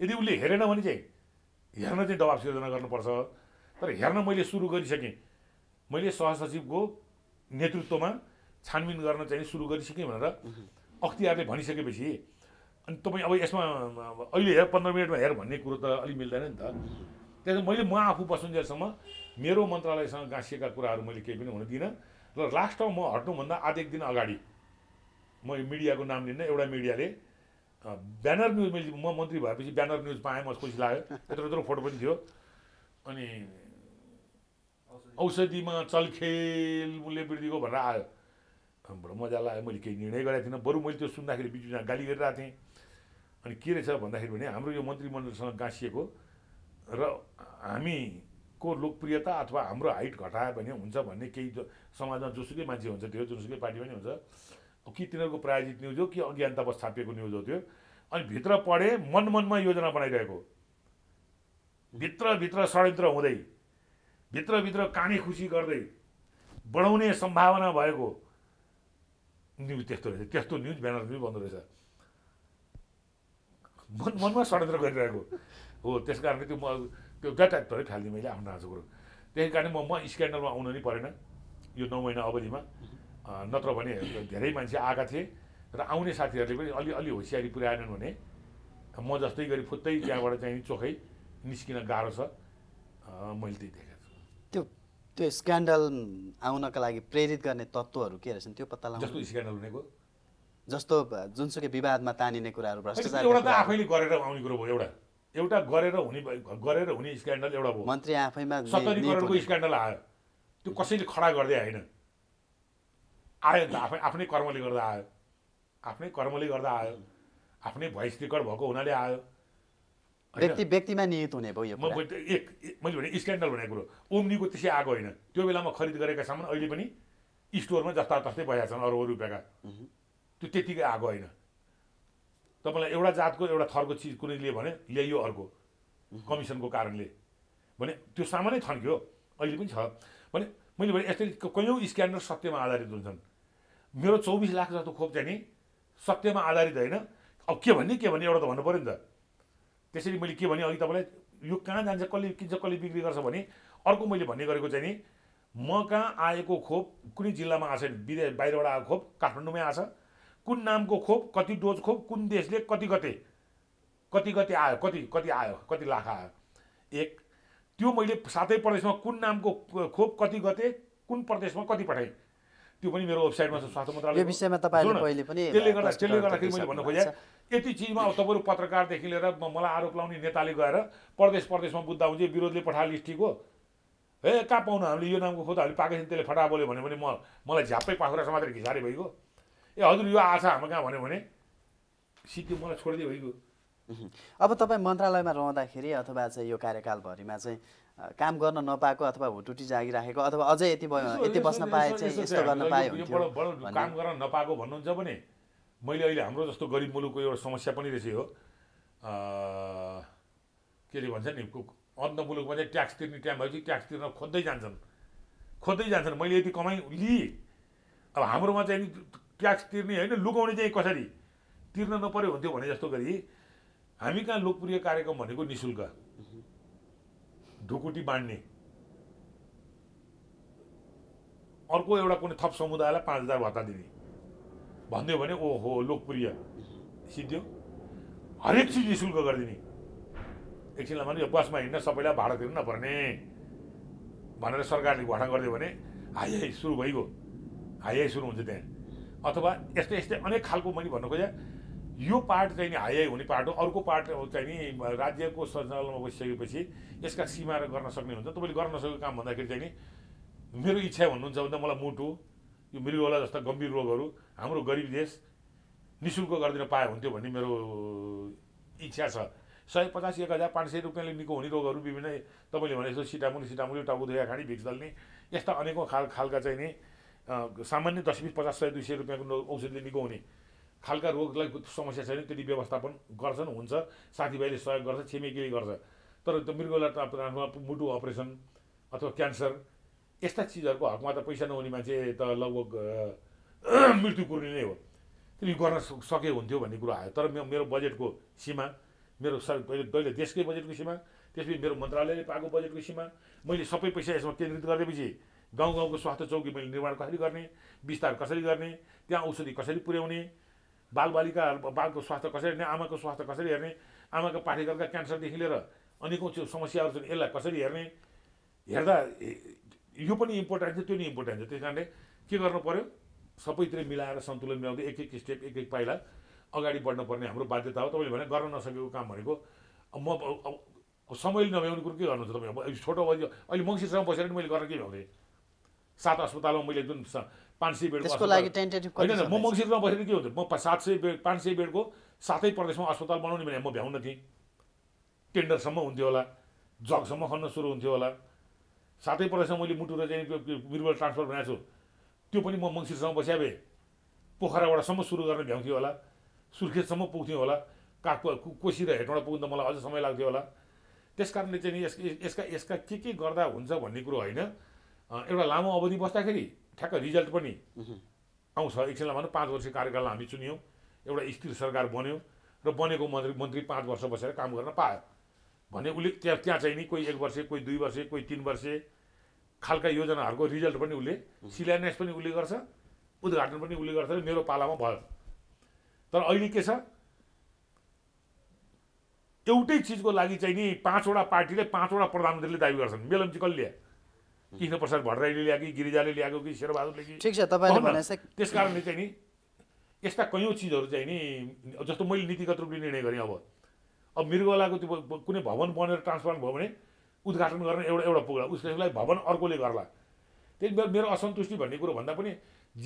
यदि उले हेरेन भने चाहिँ हेर्न चाहिँ दबाब सिर्जना गर्नुपर्छ तर हेर्न मैले सुरु गरिसके मैले सहसचिवको नेतृत्वमा छानबिन गर्न चाहिँ सुरु गरिसके भनेर अख्तियारले भनिसकेपछि अनि तपाई अब यसमा अहिले हेर पन्ध्र मिनेटमा हेर भन्ने कुरा त अलि मिल्दैन नि त त्यसैले मैले म आफू बसुन्जेलसम्म मेरो मन्त्रालयसँग गाँसिएका कुराहरु मैले केही पनि हुन दिन र लास्टमा म हट्नु भन्दा आधा एक दिन अगाडि म मिडियाको नाम लिन्न एउटा मिडियाले ब्यानर न्यूज मैले म मन्त्री भएपछि ब्यानर न्यूज पाएँ म खुसी लाग्यो यत्रो यत्रो फोटो पनि थियो अनि औषधिमा चलखेल मूल्य वृद्धिको भनेर आयो हाम्रो मजा लाग्यो मैले केही निर्णय गरेको थिइनँ बरु मैले त्यो सुन्दाखेरि बिचमा गाली गरिरहेको थिएँ अनि के रहेछ भन्दाखेरि भने हाम्रो यो मन्त्रीमण्डलसँग गाँसिएको र हामीको लोकप्रियता अथवा हाम्रो हाइट घटायो भने हुन्छ भन्ने केही समाजमा जोसुकै मान्छे हुन्छ त्यो जोसुकै पार्टी पनि हुन्छ कि तिनीहरुको प्रायोजित न्यूज हो कि अज्ञानतावश छापिएको न्यूज हो त्यो अनि भित्र पढे मन मनमा योजना बनाइरहेको भित्र भित्र षड्यन्त्र हुँदै भित्र भित्र काने खुसी गर्दै बढाउने सम्भावना भएको न्यूज त्यस्तो रहेछ त्यस्तो न्यूज ब्यानर पनि बन्द रहेछ मन मनमा षड्यन्त्र गरिरहेको हो त्यसकारण त्यो म त्यो डाटा थोरै फाल्दिन मैले आफ्नो आजको कुरा त्यसकारण म म स्क्यान्डलमा आउनु नै परेन यो नौ महिना अवधिमा नत्र भने धेरै मान्छे आका थिए र आउने साथीहरुले पनि अलि अलि होसियारी पुर्याएनन् भने म जस्तै गरी फुत्तै त्यहाँबाट चाहिँ चोखै निस्किन गाह्रो छ मैले त्यही देखेको छु त्यो त्यो स्क्यान्डल आउनका लागि प्रेरित गर्ने तत्त्वहरु के रहेछन् त्यो पत्ता लगाउनु जस्तो स्क्यान्डल हुनेको जस्तो जुनसुकै विवादमा तानिने कुराहरु भ्रष्टाचार एउटा त आफैले गरेर आउने कुरा भयो एउटा एउटा गरेर हुने गरेर हुने स्क्यान्डल एउटा भयो मन्त्री आफैमा सत्तरी करोडको स्क्यान्डल आयो त्यो कसैले खडा गर्दै आएन आयो त आफै आफ्नै कर्मले गर्दा आयो आफ्नै कर्मले गर्दा आयो आफ्नै भोइस रेकर्ड भएको हुनाले आयो व्यक्ति व्यक्तिमा निहित हुने भयो यो म एक मैले भने स्क्यान्डल भनेको कुरो ओम्नीको त्यसै आएको हैन त्यो बेलामा खरिद गरेका सामान अहिले पनि स्टोरमा जस्ता तस्तै भइया छन् अरबौं रुपैयाँका त्यो त्यतिकै आएको हैन तपाईलाई एउटा जातको एउटा थरको चीज कुनै लिए भने ल्यायो अर्को कमिसनको कारणले भने त्यो सामानै थन्क्यो अहिले पनि छ भने मैले भने यसरी कयौं स्क्यान्डल सत्यमा आधारित हुन्छन् मेरो चौबीस लाख जस्तो खोप चाहिँ नि सत्यमा आधारित हैन अब के भन्ने के भन्ने एउटा त भन्नु पर्यो नि त त्यसरी मैले के भने अघि तपाईलाई यो कहाँ जान्छ कसले किन्छ कसले बिक्री गर्छ भने अर्को मैले भन्ने गरेको चाहिँ नि म कहाँ आएको खोप कुनै जिल्लामा आछ विदेश बाहिरबाट आएको खोप काठमाडौँमै आछ कुन नामको खोप कति डोज खोप कुन देशले कति गते कति गते आयो कति कति आयो कति लाख आयो एक त्यो मैले सातै प्रदेशमा कुन नामको खोप कति गते कुन प्रदेशमा कति पठाएँ त्यो पनि मेरो वेबसाइटमा छ स्वास्थ्य मन्त्रालयको यो विषयमा तपाईहरुले पहिले पनि त्यसले गर्दा त्यसले गर्दाखेरि मैले भन्न खोजे यति चीजमा अब तपाईहरु पत्रकारदेखि लिएर मलाई आरोप लाउने नेताले गएर प्रदेश प्रदेशमा बुद्धा हुन्छ विरोधले पठाए लिस्टिको हे कहाँ पाउनु हामीले यो नामको खोप हामीले पाकिस्तान त्यसले फटा बोल्यो भन्यो भने म मलाई झ्याप्पै पाखुरा समातेर घिसारे भइगयो ए हजुर यो आछ हाम्रो कहाँ भन्यो भने सिक्किम मलाई छोड्दै भइगयो अब तपाईं मन्त्रालयमा रहँदाखेरि अथवा चाहिँ यो कार्यकालभरिमा चाहिँ काम गर्न नपाएको अथवा हुटुटी जागिराखेको अथवा अझै यति भयो यति बस्न पाए चाहिँ यस्तो गर्न पाए हुन्थ्यो काम गर्न नपाएको भन्नुहुन्छ भने मैले अहिले हाम्रो जस्तो गरिब मुलुकको एउटा समस्या पनि रहेछ हो के रे भन्छ नि अन्य मुलुकमा चाहिँ ट्याक्स तिर्ने टाइम भएपछि ट्याक्स तिर्न खोज्दै जान्छन् खोज्दै जान्छन् मैले यति कमाइ लिएँ अब हाम्रोमा चाहिँ ट्याक्स तिर्ने होइन लुकाउने चाहिँ कसरी तिर्न नपर्यो हुन्थ्यो भने जस्तो गरी हामी कहाँ लोकप्रिय कार्यक्रम भनेको निशुल्क ढुकुटी बाँड्ने अर्को एउटा कुनै थप समुदायलाई पाँच हजार भत्ता दिने भन्दियो भने ओहो लोकप्रिय सिद्धियो हरेक चिज निशुल्क गरिदिने एकछिनलाई भन्यो बसमा हिँड्न सबैलाई भाडा तिर्न नपर्ने भनेर सरकारले घोषणा गरिदियो भने आइए सुरु भइगयो आइए सुरु हुन्छ त्यहाँ अथवा यस्तै यस्तै अनेक खालको मैले भन्नु खोजे यो पार्ट चाहिँ नि आइए हुने पार्ट हो अर्को पार्ट चाहिँ नि राज्यको सञ्चालनमा बसिसकेपछि यसका सीमा र गर्न सक्ने हुन्छ तपाईले गर्न नसकेको काम भन्दाखेरि चाहिँ नि मेरो इच्छा भन्नुहुन्छ भने मलाई मुटु यो मृगौला जस्ता गम्भीर रोगहरु हाम्रो गरिब देश निशुल्क गर्दिन पाए हुन्थ्यो भन्ने मेरो इच्छा छ एक सय पचास एक हजार पाँच सय रुपैयाँले निको हुने रोगहरु विभिन्न तपाईले भने जस्तो सिटामुली सिटामुली टाउको दुखेको खाडी भिक्स दल्ने यस्ता अनेकौं खाल खालका चाहिँ नि सामान्य दस बीस पचास सय दुई सय रुपैयाँको औषधिले निको हुने खालका रोगलाई समस्या छैन त्यति व्यवस्थापन गर्छन् हुन्छ साथीभाइले सहयोग गर्छ छिमेकीले गर्छ तर त्यो मृगौला टाउकोमा मुटु अपरेसन अथवा क्यान्सर यस्ता चीजहरुको हकमा त पैसा नहुने मान्छे त लगभग मृत्यु कुर्ने नै हो त्यो गर्न सके हुन्थ्यो भन्ने कुरा आयो तर मेरो बजेटको सीमा मेरो पहिले देशकै बजेटको सीमा त्यसपछि मेरो मन्त्रालयले पाएको बजेटको सीमा मैले सबै पैसा यसमा केन्द्रित गरेपछि गाउँ गाउँको स्वास्थ्य चौकी मैले निर्माण कसरी गर्ने विस्तार कसरी गर्ने त्यहाँ औषधि कसरी पुर्याउने बालबालिका बालको स्वास्थ्य कसरी हेर्ने आमाको स्वास्थ्य कसरी हेर्ने आमाको पाठेघरका क्यान्सरदेखि लिएर अनेकौं समस्याहरु छन् यसलाई कसरी हेर्ने हेर्दा यो पनि इम्पोर्टेन्ट छ त्यो नि इम्पोर्टेन्ट छ त्यसकारणले के गर्नु पर्यो सबैतिर मिलाएर सन्तुलन मिलाउँदै एक एक स्टेप एक एक पाइला अगाडि बढ्न पर्ने हाम्रो बाध्यता हो तपाईले भने गर्न नसकेको काम भनेको म समयले नभ्याउने कुरो के गर्नु छ तपाईँ छोटो अहिले मङ्सिरसँग बसेर नि मैले गर्न के भ्याउँथे सात अस्पतालमा मैले जुन पाँच सय बेडको त्यसको लागि टेन्टेटिभ होइन म मङ्सिरमा बसेर के हुन्थ्यो म सात सय बेड पाँच सय बेडको सातै प्रदेशमा अस्पताल बनाउने भने म भ्याउन थिएँ टेन्डरसम्म हुन्थ्यो होला जगसम्म खन्न सुरु हुन्थ्यो होला सातै प्रदेशमा मैले मुटु र चाहिँ मृगौला ट्रान्सफर बनाएको छु त्यो पनि म मङ्सिरसँग बस्या भए पोखराबाटसम्म सुरु गर्न भ्याउँथ्यो होला सुर्खेतसम्म पुग्थ्यो होला काको कोशी र हेटौँडा पुग्न मलाई अझ समय लाग्थ्यो होला त्यसकारणले चाहिँ नि यसका यसका के के गर्दा हुन्छ भन्ने कुरो होइन एउटा लामो अवधि बस्दाखेरि ठ्याक्क रिजल्ट पनि आउँछ एकछिनलाई भनौँ पाँच वर्ष कार्यकालमा हामी चुन्यौँ एउटा स्थिर सरकार बन्यो र बनेको मन्त्री मन्त्री पाँच वर्ष बसेर काम गर्न पायो भने उसले त्यहाँ त्यहाँ चाहिँ नि कोही एक वर्ष कोही दुई वर्ष कोही तीन वर्ष खालका योजनाहरूको रिजल्ट पनि उसले शिलान्यास पनि उसले गर्छ उद्घाटन पनि उसले गर्छ र मेरो पालामा भयो तर अहिले के छ एउटै चीजको लागि चाहिँ नि पाँचवटा पार्टीले पाँचवटा प्रधानमन्त्रीले दाबी गर्छन् मेलम्ची कल्ले कृष्ण प्रसाद भट्टराईले ल्याएको कि गिरिजाले ल्याएको कि शेरबहादुरले कि ठीक छ तपाईले भने त्यसकारणले चाहिँ नि यस्ता कयौं चीजहरु चाहिँ नि जस्तो मैले नीतिगत रूपले निर्णय गरे अब अब मृगौलाको त्यो कुनै भवन बनेर ट्रान्सफर भयो भने उद्घाटन गर्न एउटा एउटा पुग्ला उसलाई भवन अर्कोले गर्ला त्यही भएर मेरो असन्तुष्टि भन्ने कुरो भन्दा पनि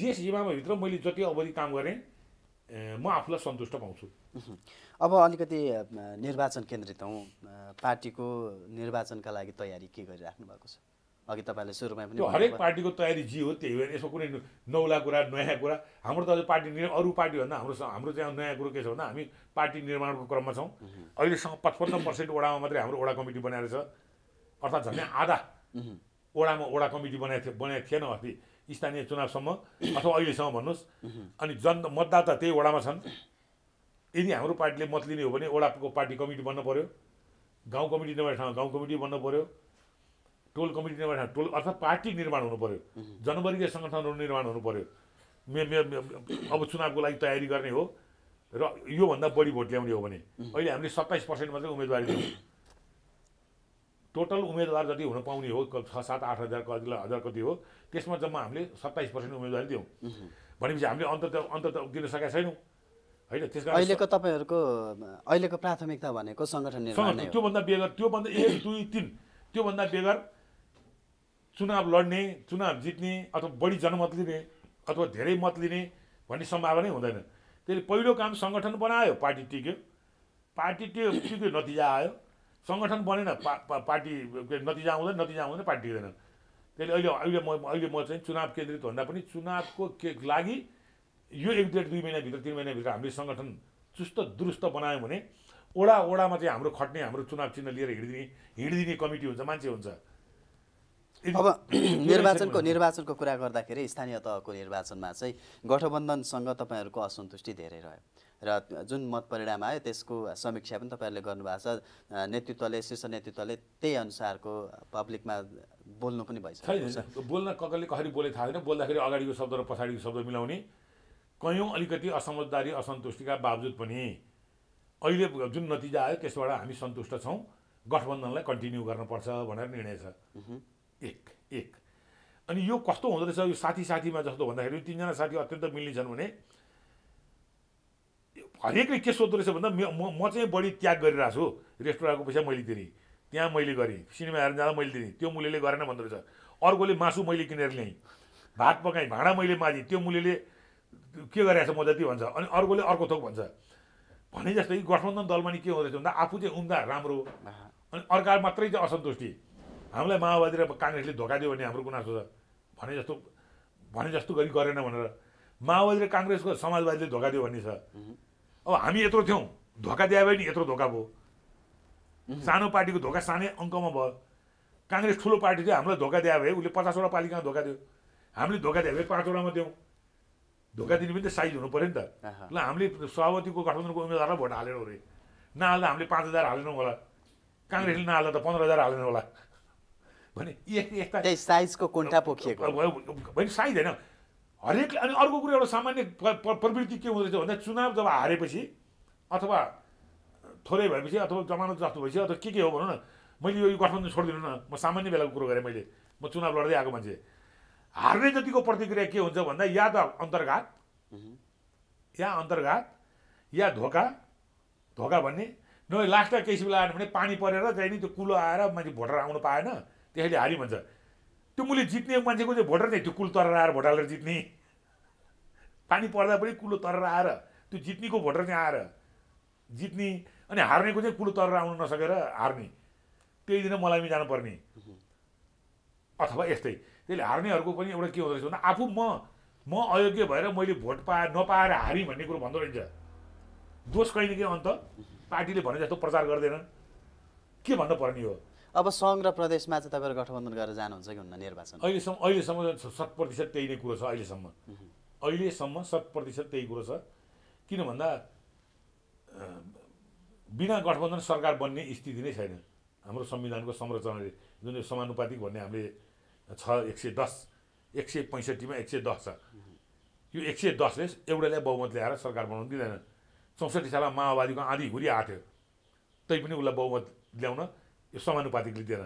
जे सीमामा भित्र मैले जति अवधि काम गरेँ म आफूलाई सन्तुष्ट पाउँछु। अब अलिकति निर्वाचन केन्द्रित हौं पार्टीको निर्वाचनका लागि तयारी के गरिराख्नु भएको छ अघि तपाईले सुरुमै पनि हरेक पार्टीको तयारी जे हो त्यही हो यसको कुनै नौला कुरा नयाँ कुरा हाम्रो त अझ पार्टी अरू पार्टी भन्दा हाम्रो हाम्रो चाहिँ नयाँ कुरो के छ भन्दा हामी पार्टी निर्माणको क्रममा छौं अहिलेसम्म पचपन्न पर्सेंट वडामा मात्रै हाम्रो वडा कमिटी बनाएर छ अर्थात् झन्डै आधा वडामा वडा कमिटी बनाएको बनाएको थिएन अस्ति स्थानीय चुनावसम्म अथवा अहिलेसम्म भन्नुस् अनि जन मतदाता त्यही वडामा छन् यदि हाम्रो पार्टीले मत लिने हो भने वडाको पार्टी कमिटी बन्न पर्यो गाउँ कमिटी नभए ठाउँमा गाउँ कमिटी बन्न पर्यो टोल कमिटी नभए ठाउँमा टोल अर्थात् पार्टी निर्माण हुनु पर्यो जनवर्गीय संगठनहरू निर्माण हुनु पर्यो अब चुनावको लागि तयारी गर्ने हो र योभन्दा बढी भोट ल्याउने हो भने अहिले हामीले सत्ताइस पर्सेंट मात्रै उम्मेदवारी दियौँ टोटल उम्मेदवार जति हुन पाउने हो छ सात आठ हजार कति हजार कति हो त्यसमा जम्मा हामीले सत्ताइस पर्सेंट उम्मेदवारी दियौँ भनेपछि हामीले अन्त अन्त त दिन सकेका छैनौँ हैन त्यसकारण अहिलेको तपाईहरुको अहिलेको प्राथमिकता भनेको संगठन निर्माण हो त्योभन्दा बेगर त्योभन्दा एक दुई तीन त्योभन्दा बेगर चुनाव लड्ने चुनाव जित्ने अथवा बढी जनमत लिने अथवा धेरै मत लिने भन्ने सम्भावना नै हुँदैन त्यसले पहिलो काम संगठन बनायो पार्टी टिक्यो पार्टी टिक्यो नतिजा आयो संगठन बनेन पा पार्टी नतिजा आउँदैन नतिजा आउँदैन पार्टी टिक्दैन त्यसले अहिले अहिले म अहिले म चाहिँ चुनाव केन्द्रित भन्दा पनि चुनावको के लागि यो एक डेढ दुई महिनाभित्र तीन महिनाभित्र हामीले संगठन चुस्त दुरुस्त बनायौँ भने ओडा ओडामा चाहिँ हाम्रो खट्ने हाम्रो चुनाव चिन्ह लिएर हिँडिदिने हिँडिदिने कमिटी हुन्छ मान्छे हुन्छ। अब निर्वाचनको निर्वाचनको कुरा गर्दाखेरि स्थानीय तहको निर्वाचनमा चाहिँ गठबन्धनसँग तपाईहरुको असन्तुष्टि धेरै रह्यो र जुन मत परिणाम आयो त्यसको समीक्षा पनि तपाईहरुले गर्नुभएको छ नेतृत्वले शीर्ष नेतृत्वले त्यही अनुसारको पब्लिकमा बोल्नु पनि भइसकेको छ बोल्न कसले कसरी बोले थाहा छैन बोल्दाखेरि अगाडिको शब्द र पछाडिको शब्द मिलाउने कयौं अलिकति असमझदारी असन्तुष्टिका बावजुद पनि अहिले जुन नतिजा आयो त्यसबाट हामी सन्तुष्ट छौं गठबन्धनलाई कन्टिन्यू गर्नुपर्छ भनेर निर्णय छ एक एक अनि यो कस्तो हुँदो रहेछ यो साथी साथीमा जस्तो भन्दाखेरि तीन जना साथी अत्यन्त मिल्ने छन् भने हरेकले के सोध्दो रहेछ भन्दा म चाहिँ बढी त्याग गरिरहेछु रेस्टुरेन्टको पैसा मैले दिएँ त्यहाँ मैले गरे सिनेमा हेर्न जाँदा मैले दिएँ त्यो मुलेले गरेन भन्दै रहेछ अर्कोले मासु मैले किनेर ल्याएँ भात पकाएँ भाँडा मैले माझेँ त्यो मुलेले के गरेछ म जति भन्छ अनि अर्कोले अर्को थोक भन्छ भने जस्तै गठबन्धन दलमा नि के हुँदो रहेछ भन्दा आफू चाहिँ उम्दा राम्रो अनि अर्का मात्रै चाहिँ असन्तुष्टि हामीलाई माओवादी र काङ्ग्रेसले धोका दियो भने हाम्रो गुनासो छ भने जस्तो भने जस्तो गरी गरेन भनेर माओवादी र काङ्ग्रेसको समाजवादीले धोका दियो भन्ने छ अब हामी यत्रो थियौँ धोका दिए पनि यत्रो धोका भयो सानो पार्टीको धोका सानै अङ्कमा भयो काङ्ग्रेस ठुलो पार्टी थियो हामीलाई धोका दिए भए उसले पचासवटा पालिकामा धोका दियो हामीले धोका दिए भए पाँचवटामा दियौँ धोका दिने पनि त साइज हुनु पऱ्यो नि त ल हामीले सभापतिको गठबन्धनको उम्मेदवारलाई भोट हालेनौँ अरे नहाल्दा हामीले पाँच हजार हालेनौँ होला काङ्ग्रेसले नहाल्दा त पन्ध्र हजार हालेनौँ होला भने यस्ता साइजको कोण्ठा पोखिएको भने साइज होइन हरेक अनि अर्को कुरो एउटा सामान्य प्रवृत्ति के हुँदो रहेछ भन्दा चुनाव जब हारेपछि अथवा थोरै भएपछि अथवा जमानत जस्तो भएपछि अथवा के के हो भनौँ न मैले यो गठबन्धन छोडिदिनु न म सामान्य बेलाको कुरो गरेँ मैले म चुनाव लड्दै आएको मान्छे हार्ने जतिको प्रतिक्रिया के हुन्छ भन्दा या त अन्तर्घात या अन्तर्घात या धोका धोका भन्ने नभए लास्टमा केही बेला आएन भने पानी परेर चाहिँ नि त्यो कुलो आएर मान्छे भोटर आउनु पाएन त्यसैले हारि भन्छ त्यो मुले जित्ने मान्छेको चाहिँ भोटर नै त्यो कुल तरेर आएर भोट हालेर जित्ने पानी पर्दा पनि कुलो तरेर आएर त्यो जित्नेको भोटर चाहिँ आएर जित्ने अनि हार्नेको चाहिँ कुलो तरेर आउनु नसकेर हार्ने त्यही दिन मलामी जानुपर्ने अथवा यस्तै त्यसले हार्नेहरूको पनि एउटा के हुँदो रहेछ भन्दा आफू म म अयोग्य भएर मैले भोट पाए नपाएर हारेँ भन्ने कुरो भन्दो रहेछ दोष कहिले के अन्त पार्टीले भने जस्तो प्रचार गर्दैनन् के भन्नु पर्ने हो अब सङ्घ र प्रदेशमा चाहिँ तपाईँहरू गठबन्धन गरेर जानुहुन्छ कि हुन्न निर्वाचन अहिलेसम्म अहिलेसम्म शत प्रतिशत त्यही नै कुरो छ अहिलेसम्म अहिलेसम्म शत प्रतिशत त्यही कुरो छ किन भन्दा बिना गठबन्धन सरकार बन्ने स्थिति नै छैन हाम्रो संविधानको संरचनाले जुन समानुपातिक भन्ने हामीले छ एक सौ दस एक सौ पैंसठी में एक सौ दस यो एक सौ दस ने एउटा बहुमत ल्याएर सरकार बनाउन दिँदैन चौसठी साल में माओवादी को आधी घुरी आथ्यो तैपनि उसलाई बहुमत ल्याउन यो समानुपातिकले दिएन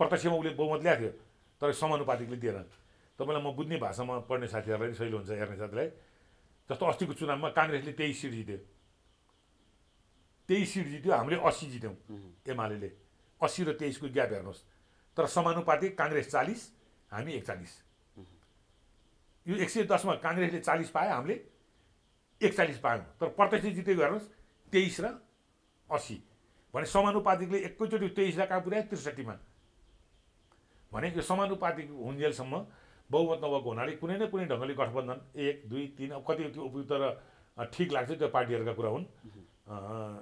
प्रत्यक्ष में उसले बहुमत ल्याएको थियो तर समानुपातिकले दिएन तपाईलाई म बुझ्ने भाषामा पढ्ने साथीहरुलाई सजिलो हुन्छ हेर्ने साथीलाई जस्तो अस्तिको चुनावमा कांग्रेसले तेईस सीट जित्यो तेईस सीट जित्यो हामीले अस्सी जित्यौं एमालेले अस्सी र तेईस को ग्याप हेर्नुस् तर समानुपातिक कांग्रेस चालीस हमी एकचालीस यो एक सौ दस में कांग्रेस ने चालीस पाए हमें एकचालीस पायौं तर प्रत्यक्ष जिते हेर्नुस् तेईस र अस्सी भने समानुपातिकले एकैचोटी तेईस लाई कहाँ पुर्यायो त्रिसठी में भने यो समानुपातिक हुन्जेलसम्म बहुमत नभएको हुनाले कुनै न कुनै ढंगले गठबन्धन एक दुई तीन अब कति उपयुक्त र ठीक लाग्छ त्यो पार्टीहरुका कुरा हुन्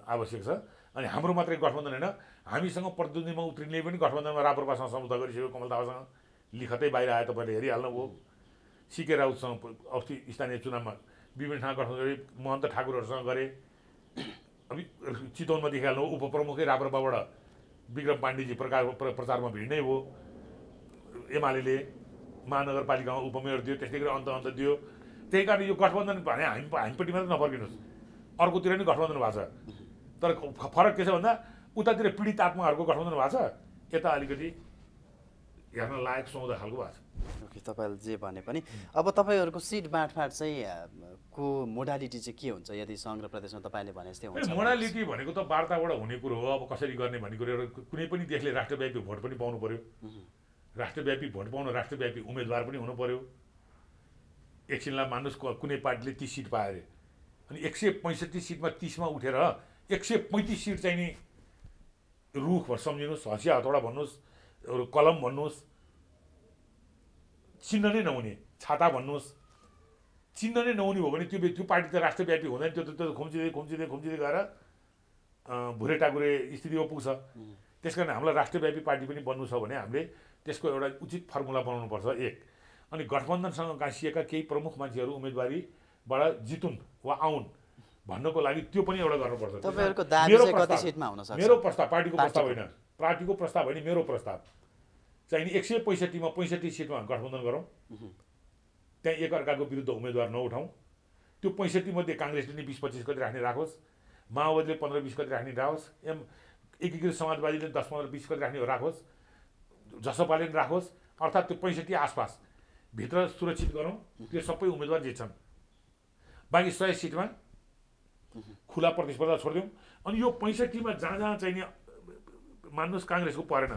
आवश्यक छ अनि हाम्रो मात्रै गठबन्धन हैन हामीसँग प्रतिद्वन्द्वीमा उत्रिने पनि गठबन्धनमा राप्रपासँग सम्झौता गरिसक्यो कमल थापासँग लिखतै बाहिर आयो तपाईँले हेरिहाल्नुभयो सिके राउतसँग अस्ति स्थानीय चुनावमा विभिन्न ठाउँ गठबन्धन गरे महन्त ठाकुरहरूसँग गरे अब चितवनमा देखिहाल्नु उपप्रमुखै राप्रपाबाट विक्रम पाण्डेजी प्रकार प्रचारमा भिड्नै हो एमाले महानगरपालिकामा उपमेयर दियो त्यस्तै गरी अन्त अन्त दियो त्यही कारण यो गठबन्धन भने हामी हामीपट्टि मात्रै नफर्किनुहोस् अर्कोतिर नै गठबन्धन भएको छ तर फरक के छ भन्दा उतातिर पीडित आत्माहरूको गठबन्धन भएको छ यता अलिकति हेर्न लायक सुहाउँदा खालको भएको छ ओके तपाईँले जे भने पनि अब तपाईँहरूको सिट बाँडफाँड चाहिँ को मोडालिटी चाहिँ के हुन्छ यदि सङ्घ र प्रदेशमा तपाईँले भने जस्तै हुन्छ मोडालिटी भनेको त वार्ताबाट हुने कुरो हो अब कसरी गर्ने भन्ने कुरो एउटा कुनै पनि देशले राष्ट्रव्यापी भोट पनि पाउनु पर्यो राष्ट्रव्यापी भोट पाउन राष्ट्रव्यापी उम्मेदवार पनि हुनु पर्यो एकछिनलाई मान्नुहोस् कुनै पार्टीले तीस सिट पायो अरे अनि एक सय पैँसठी सिटमा तीसमा उठेर एक सौ पैंतीस सीट चाहिए नि रुख सम्झिनुहोस् हँसिया हतौडा भन्नुहोस् कलम भन्नुहोस् चिन्ह नै नहुने छाता भन्नुहोस् चिन्ह नै नहुने हो भने त्यो त्यो पार्टी त राष्ट्रव्यापी हुँदैन त्यो त खुम्चिँदै खुम्चिँदै खुम्चिँदै गएर भुरे टाकुरे स्थितिमा पुग्छ त्यसकारण हामीलाई राष्ट्रव्यापी पार्टी पनि बन्नु छ भने हामीले त्यसको एउटा उचित फर्मुला बनाउनुपर्छ एक अनि गठबन्धनसँग गाँसिएका केही प्रमुख मान्छेहरू उम्मेदवारीबाट जितुन् वा आउन् भन्नको लागि त्यो पनि एउटा गर्नुपर्छ तपाईहरुको दाबी चाहिँ कति सीटमा हुन सक्छ मेरो प्रस्ताव पार्टीको प्रस्ताव होइन पार्टीको प्रस्ताव होइन मेरो प्रस्ताव चाहिँ एक सौ पैंसठी में पैंसठी सीटमा गठबन्धन गरौँ त्यहाँ एक अर्काको विरुद्ध उम्मेदवार नउठाउँ त्यो पैंसठी मध्ये कांग्रेसले नि बीस पच्चीस कति राख्ने राखोस् माओवादीले पंद्रह बीस कति राख्ने राखोस् एम एकीकृत समाजवादीले दस पंद्रह बीस कति राख्ने राखोस् जसपाले राखोस् अर्थात् पैंसठी आसपास भित्र सुरक्षित गरौं त्यो सबै उम्मेदवार जित्छन् बाकी सय सिटमा खुला प्रतिस्पर्धा छोड्दियौ अनि यो पैंसठी मा जहाँ जहाँ चाहिने मान्नुस् कांग्रेसको परेन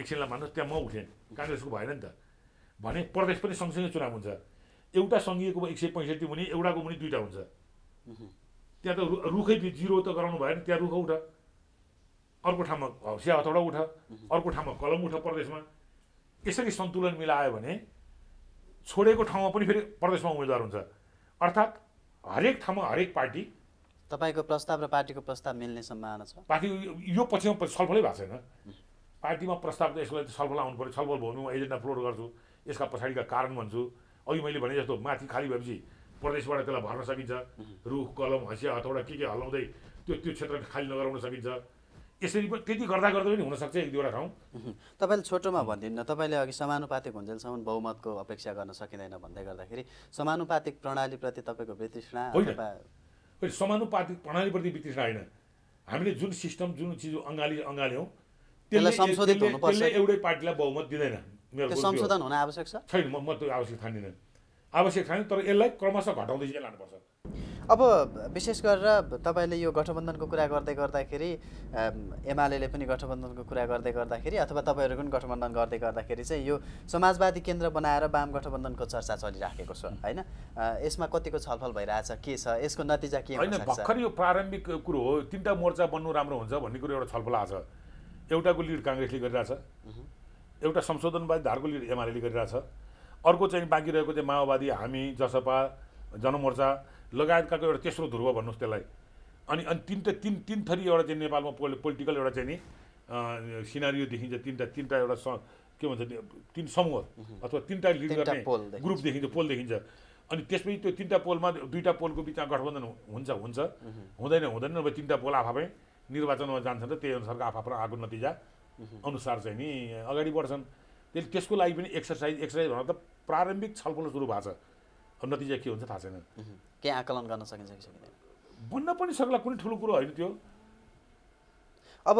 एकछिनला मान्नुस् त्यहाँ म उठेन कांग्रेसको भएन नि त भने प्रदेश पनि सँगसँगै चुनाव हुन्छ एउटा संघीयको एक सय पैंसठी हुने एउटाको मुनि दुईटा हुन्छ त्यहाँ त रुखै जीरो त गराउनु भएन त्यहाँ रुख उठा अर्को ठाउँमा हौसिया हथौडा उठा अर्को ठाउँमा कलम उठा प्रदेशमा यसरी सन्तुलन मिलायो भने छोडेको ठाउँमा पनि फेरि प्रदेशमा उम्मेदवार हुन्छ अर्थात् हरेक ठाउँमा हरेक पार्टी तपाईको प्रस्ताव र पार्टीको प्रस्ताव मिल्ने सम्भावना छ पार्टी यो पछिमा छलफलै भएको छैन पार्टीमा प्रस्ताव त यसलाई छलफल आउनु पर्यो छलफल भउनु एजेन्डा फ्लोट गर्छु यसका पछाडीका कारण भन्छु अघि मैले भने जस्तो माथि खाली भएपछि प्रदेशबाट त्यसलाई भर्न सकिन्छ रुख कलम हँसिया हथौडा के के हल्लाउँदै त्यो त्यो क्षेत्र खाली नगराउन सकिन्छ यसरी पनि त्यति गर्दा गर्दै पनि हुन सक्छ एक दुईवटा ठाउँ तपाईले छोटोमा भन्दिन तपाईले अघि समानुपातिक हुन्जेलसम्म बहुमतको अपेक्षा गर्न सकिदैन भन्दै गर्दाखेरि समानुपातिक प्रणाली प्रति तपाईको वितृष्णा अथवा होइन समानुपातिक प्रणाली प्रति वितृष्णा हैन हामीले जुन सिस्टम जुन चीज अंगाली अंगाल्यौं त्यसले संशोधन हुनुपर्छ त्यसले एउटै पार्टीलाई बहुमत दिदैन मेरो संशोधन हुन आवश्यक छ छैन म त्यो आवश्यक ठान्दिन आवश्यक ठान्दिन तर यसलाई क्रमशः घटाउँदै जानुपर्छ अब विशेष गरेर तपाईले यो गठबन्धनको कुरा गर्दै गर्दाखेरि एमालेले पनि गठबन्धनको कुरा गर्दै गर्दाखेरि अथवा तपाईहरु पनि गठबन्धन गर्दै गर्दाखेरि चाहिँ यो समाजवादी केन्द्र बनाएर वाम गठबन्धनको चर्चा चलिराखेको छ हैन यसमा कतिको छलफल भइराछ के छ यसको नतिजा के हुन सक्छ हैन भर्खर यो प्रारम्भिक कुरा हो तीनटा मोर्चा बन्नु राम्रो हुन्छ भन्ने कुरा एउटा छलफल आछ एउटाको लीड कांग्रेसले गरिराछ एउटा संशोधनवादी धारको लीड एमालेले गरिराछ अर्को चाहिँ बाँकी रहेको चाहिँ माओवादी हामी जसपा जनमोर्चा लगायतका एउटा तेस्रो ध्रुव भन्नुस् त्यसलाई अनि अनि तीनटा तीन तीन थरी एउटा चाहिँ नेपालमा पोलिटिकल एउटा चाहिँ नि सिनारियो देखिन्छ तीनटा तीनटा एउटा के भन्छ तीन समूह अथवा तीनटा लिड गर्ने ग्रुप देखिन्छ पोल देखिन्छ अनि त्यसपछि त्यो तीनटा पोलमा दुईटा पोलको बिचमा गठबन्धन हुन्छ हुन्छ हुँदैन हुँदैन नभए तीनटा पोल आफै निर्वाचनमा जान्छन् र त्यही अनुसारको आफआफ्नो आएको नतिजा अनुसार चाहिँ नि अगाडि बढ्छन् त्यसले त्यसको लागि पनि एक्सरसाइज एक्सरसाइज भनेर त प्रारम्भिक छलफल सुरु भएको छ अब नतिजा के हुन्छ थाहा छैन के आकलन गर्न सकिन्छ कि सकिँदैन बन्न पनि सक्ला कुनै ठुलो कुरा हैन त्यो अब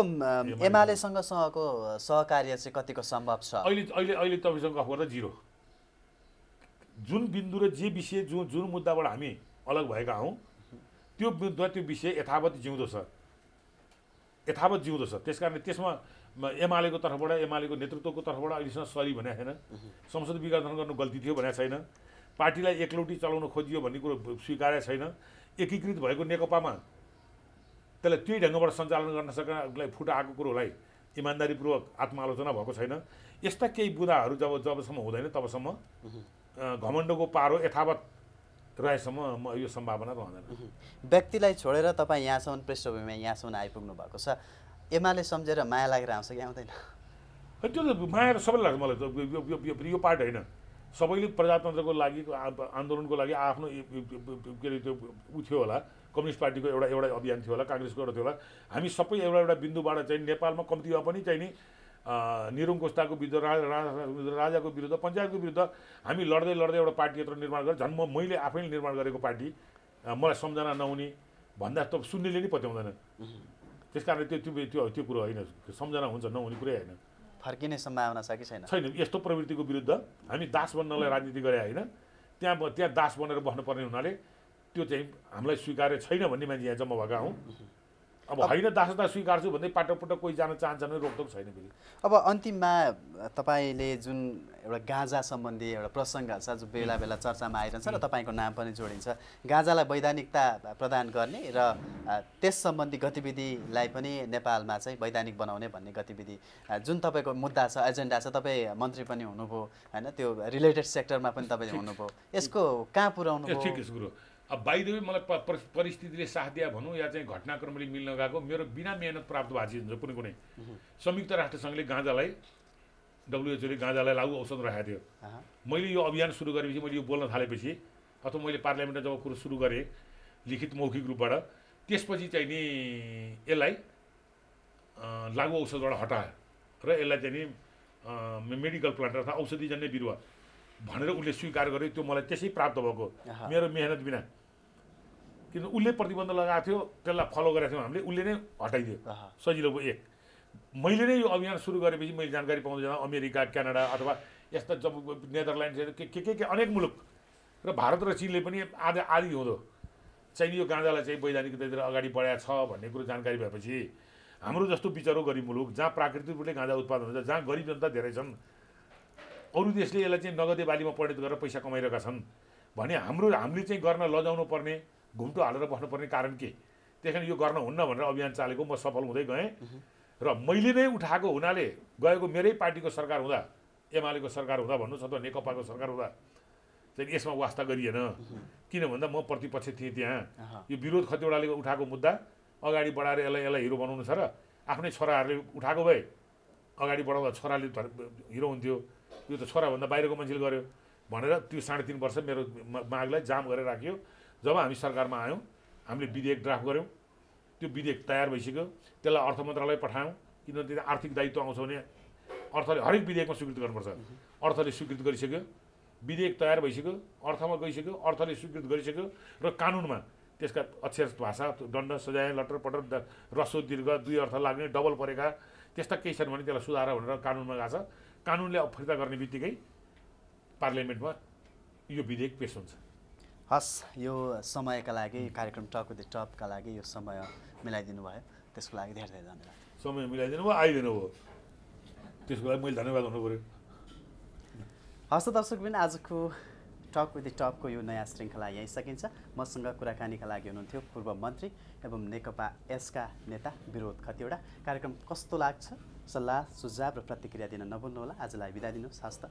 एमाले सँग सहको सहकार्य चाहिँ कतिको सम्भव छ अहिले अहिले अहिले तपाईसँग गफ गर्दा जीरो जुन बिन्दु र जे विषय जुन जुन मुद्दाबाट हामी अलग भएका हौं त्यो मुद्दा त्यो विषय यथावत जिउँदो छ यथावत जिउँदो छ त्यसकारण त्यसमा एमालेको तर्फबाट एमालेको नेतृत्वको तर्फबाट अहिलेसम्म सरी भनेको छैन संसद विघटन गर्नु गल्ती थियो भनेको छैन पार्टीलाई एकलौटी चलाउन खोजियो भन्ने कुरो स्वीकार्य छैन एकीकृत भएको नेकपामा त्यसले त्यही ढङ्गबाट सञ्चालन गर्न सक्नलाई फुट आएको कुरोलाई इमानदारीपूर्वक आत्मालोचना भएको छैन यस्ता केही बुदाहरू जब जबसम्म हुँदैन तबसम्म घमण्डको पारो यथावत रहेसम्म म यो सम्भावना रहँदैन व्यक्तिलाई छोडेर तपाईँ यहाँसम्म पृष्ठभूमिमा यहाँसम्म आइपुग्नु भएको छ एमाले सम्झेर माया लागेर आउँछ कि आउँदैन त्यो त माया सबैलाई लाग्छ मलाई यो पार्ट होइन सबैले प्रजातन्त्रको लागि आन्दोलनको लागि आफ्नो के अरे त्यो उ थियो होला कम्युनिस्ट पार्टीको एउटा एउटा अभियान थियो होला कांग्रेसको एउटा थियो होला हामी सबै एउटा एउटा बिन्दुबाट चाहिँ नेपालमा कम्ती भए पनि चाहिँ नि निरङ्कुशताको विरुद्ध राजाको विरुद्ध पञ्चायतको विरुद्ध हामी लड्दै लड्दै एउटा पार्टी यत्रो निर्माण गरेँ झन् म मैले आफैले निर्माण गरेको पार्टी मलाई सम्झना नहुने भन्दा त सुन्नेले नि पत्याउँदैन त्यसकारण त्यो त्यो त्यो कुरो होइन सम्झना हुन्छ नहुने कुरै होइन फर्किने सम्भावना छ कि छैन छैन यस्तो प्रवृत्तिको विरुद्ध हामी दास बन्नलाई राजनीति गरे हैन त्यहाँ त्यहाँ दास बनेर बस्नुपर्ने हुनाले त्यो चाहिँ हामीलाई स्वीकार्य छैन भन्ने मान्छे यहाँ जम्मा भएका हौं अब हैन दासता स्वीकार्छु भन्दै पाटोपटक कोही जान चाहन्छन् भने रोकटोक छैन फेरि अब अन्तिममा तपाईले जुन एउटा गाँजा सम्बन्धी एउटा प्रसंग छ जो बेला बेला चर्चामा आइरन्छ र तपाईको नाम पनि जोडिन्छ गाँजालाई वैधानिकता प्रदान गर्ने र त्यस सम्बन्धी गतिविधिलाई पनि नेपालमा चाहिँ वैधानिक बनाउने भन्ने गतिविधि जुन तपाईको मुद्दा छ एजेन्डा छ तपाई मन्त्री पनि हुनुभयो हैन त्यो रिलेटेड सेक्टरमा पनि तपाई हुनुभयो यसको कहाँ पुर्याउनु हो ठिक यसको अब बाइ द वे मलाई परिस्थितिले साथ दिया भनौं या चाहिँ घटनाक्रमले मिल्न गएको मेरो बिना मेहनत प्राप्त भाषी हुन्छ कुनै कुनै संयुक्त राष्ट्रसङ्घले गाँजालाई डब्ल्युएचओले गाँजालाई लागू औषध राखेको थियो मैले यो अभियान सुरु गरेपछि मैले यो बोल्न थालेपछि अथवा मैले पार्लियामेन्टमा जब कुरो सुरु गरेँ लिखित मौखिक रूपबाट त्यसपछि चाहिँ नि यसलाई लागू औषधबाट हटायो र यसलाई चाहिँ नि मेडिकल प्लान्ट अथवा औषधिजन्य बिरुवा भनेर उसले स्वीकार गर्यो त्यो मलाई त्यसै प्राप्त भएको मेरो मेहनत बिना किन उसले प्रतिबन्ध लगाएको थियो त्यसलाई फलो गरेको थियौँ हामीले उसले नै हटाइदियो सजिलो भयो एक मैले नै यो अभियान सुरु गरेपछि मैले जानकारी पाउँदै अमेरिका क्यानाडा अथवा यस्ता नेदरल्यान्ड्स के के के अनेक मुलुक र भारत र चीनले पनि आदि आदि हुँदो चाहिँ यो गाँजालाई चाहिँ वैधानिक तरिकाले अगाडि बढाएको छ भन्ने कुरो जानकारी भएपछि हाम्रो जस्तो बिचारो गरिब मुलुक जहाँ प्राकृतिक रूपले गाँजा उत्पादन हुन्छ जहाँ गरिब जनता धेरै छन् अरू देशले यसलाई चाहिँ नगदे बालीमा परिणत गरेर पैसा कमाइरहेका छन् भने हाम्रो हामीले चाहिँ गर्न लजाउनु पर्ने घुम्टो हालेर बस्नुपर्ने कारण के त्यसैले यो गर्न हुन्न भनेर अभियान चालेको म सफल हुँदै गएँ र मैले नै उठाएको हुनाले गएको मेरै पार्टीको सरकार हुँदा एमालेको सरकार हुँदा भन्नुहोस् अथवा नेकपाको सरकार हुँदा चाहिँ यसमा वास्ता गरिएन किन भन्दा म प्रतिपक्ष थिएँ त्यहाँ यो विरोध खतिवडाले उठाएको मुद्दा अगाडि बढाएर यसलाई यसलाई हिरो बनाउनु छ र आफ्नै छोराहरूले उठाएको भए अगाडि बढाउँदा छोराले हिरो हुन्थ्यो यो त छोराभन्दा बाहिरको मान्छेले गर्यो भनेर त्यो साढे तिन वर्ष मेरो मागलाई जाम गरेर राख्यो। जब हामी सरकारमा आयौँ हामीले विधेयक ड्राफ्ट गऱ्यौँ त्यो विधेयक तयार भइसक्यो त्यसलाई अर्थ मन्त्रालय पठायौँ किनभने त्यहाँ आर्थिक दायित्व आउँछ भने अर्थले हरेक विधेयकमा स्वीकृत गर्नुपर्छ अर्थले स्वीकृत गरिसक्यो विधेयक तयार भइसक्यो अर्थमा गइसक्यो अर्थले स्वीकृत गरिसक्यो र कानुनमा त्यसका अक्षर भाषा दण्ड सजाय लटर पटर रसो दीर्घ दुई अर्थ लाग्ने डबल परेका त्यस्ता केही छन् भने त्यसलाई सुधार भनेर कानुनमा गएको छ कानुनले फिर्ता गर्ने बित्तिकै पार्लियामेन्टमा यो विधेयक पेश हुन्छ। हस् यो समयका लागि कार्यक्रम टक विथ द टपका लागि यो समय मिलाइदिनु भयो त्यसको लागि धेरै धेरै धन्यवाद। समय मिलाइदिनु भयो आइदिनु भयो त्यसको लागि मैले धन्यवाद हुनु पऱ्यो। हस् दर्शकबिन आजको टक विथ द टपको यो नयाँ श्रृङ्खला यहीँ सकिन्छ। मसँग कुराकानीका लागि हुनुहुन्थ्यो पूर्व मन्त्री एवं नेकपा एसका नेता विरोध खतिवडा। कार्यक्रम कस्तो लाग्छ सल्लाह सुझाव र प्रतिक्रिया दिन नभुल्नुहोला। आजलाई बिदा दिनुहोस्। हस् त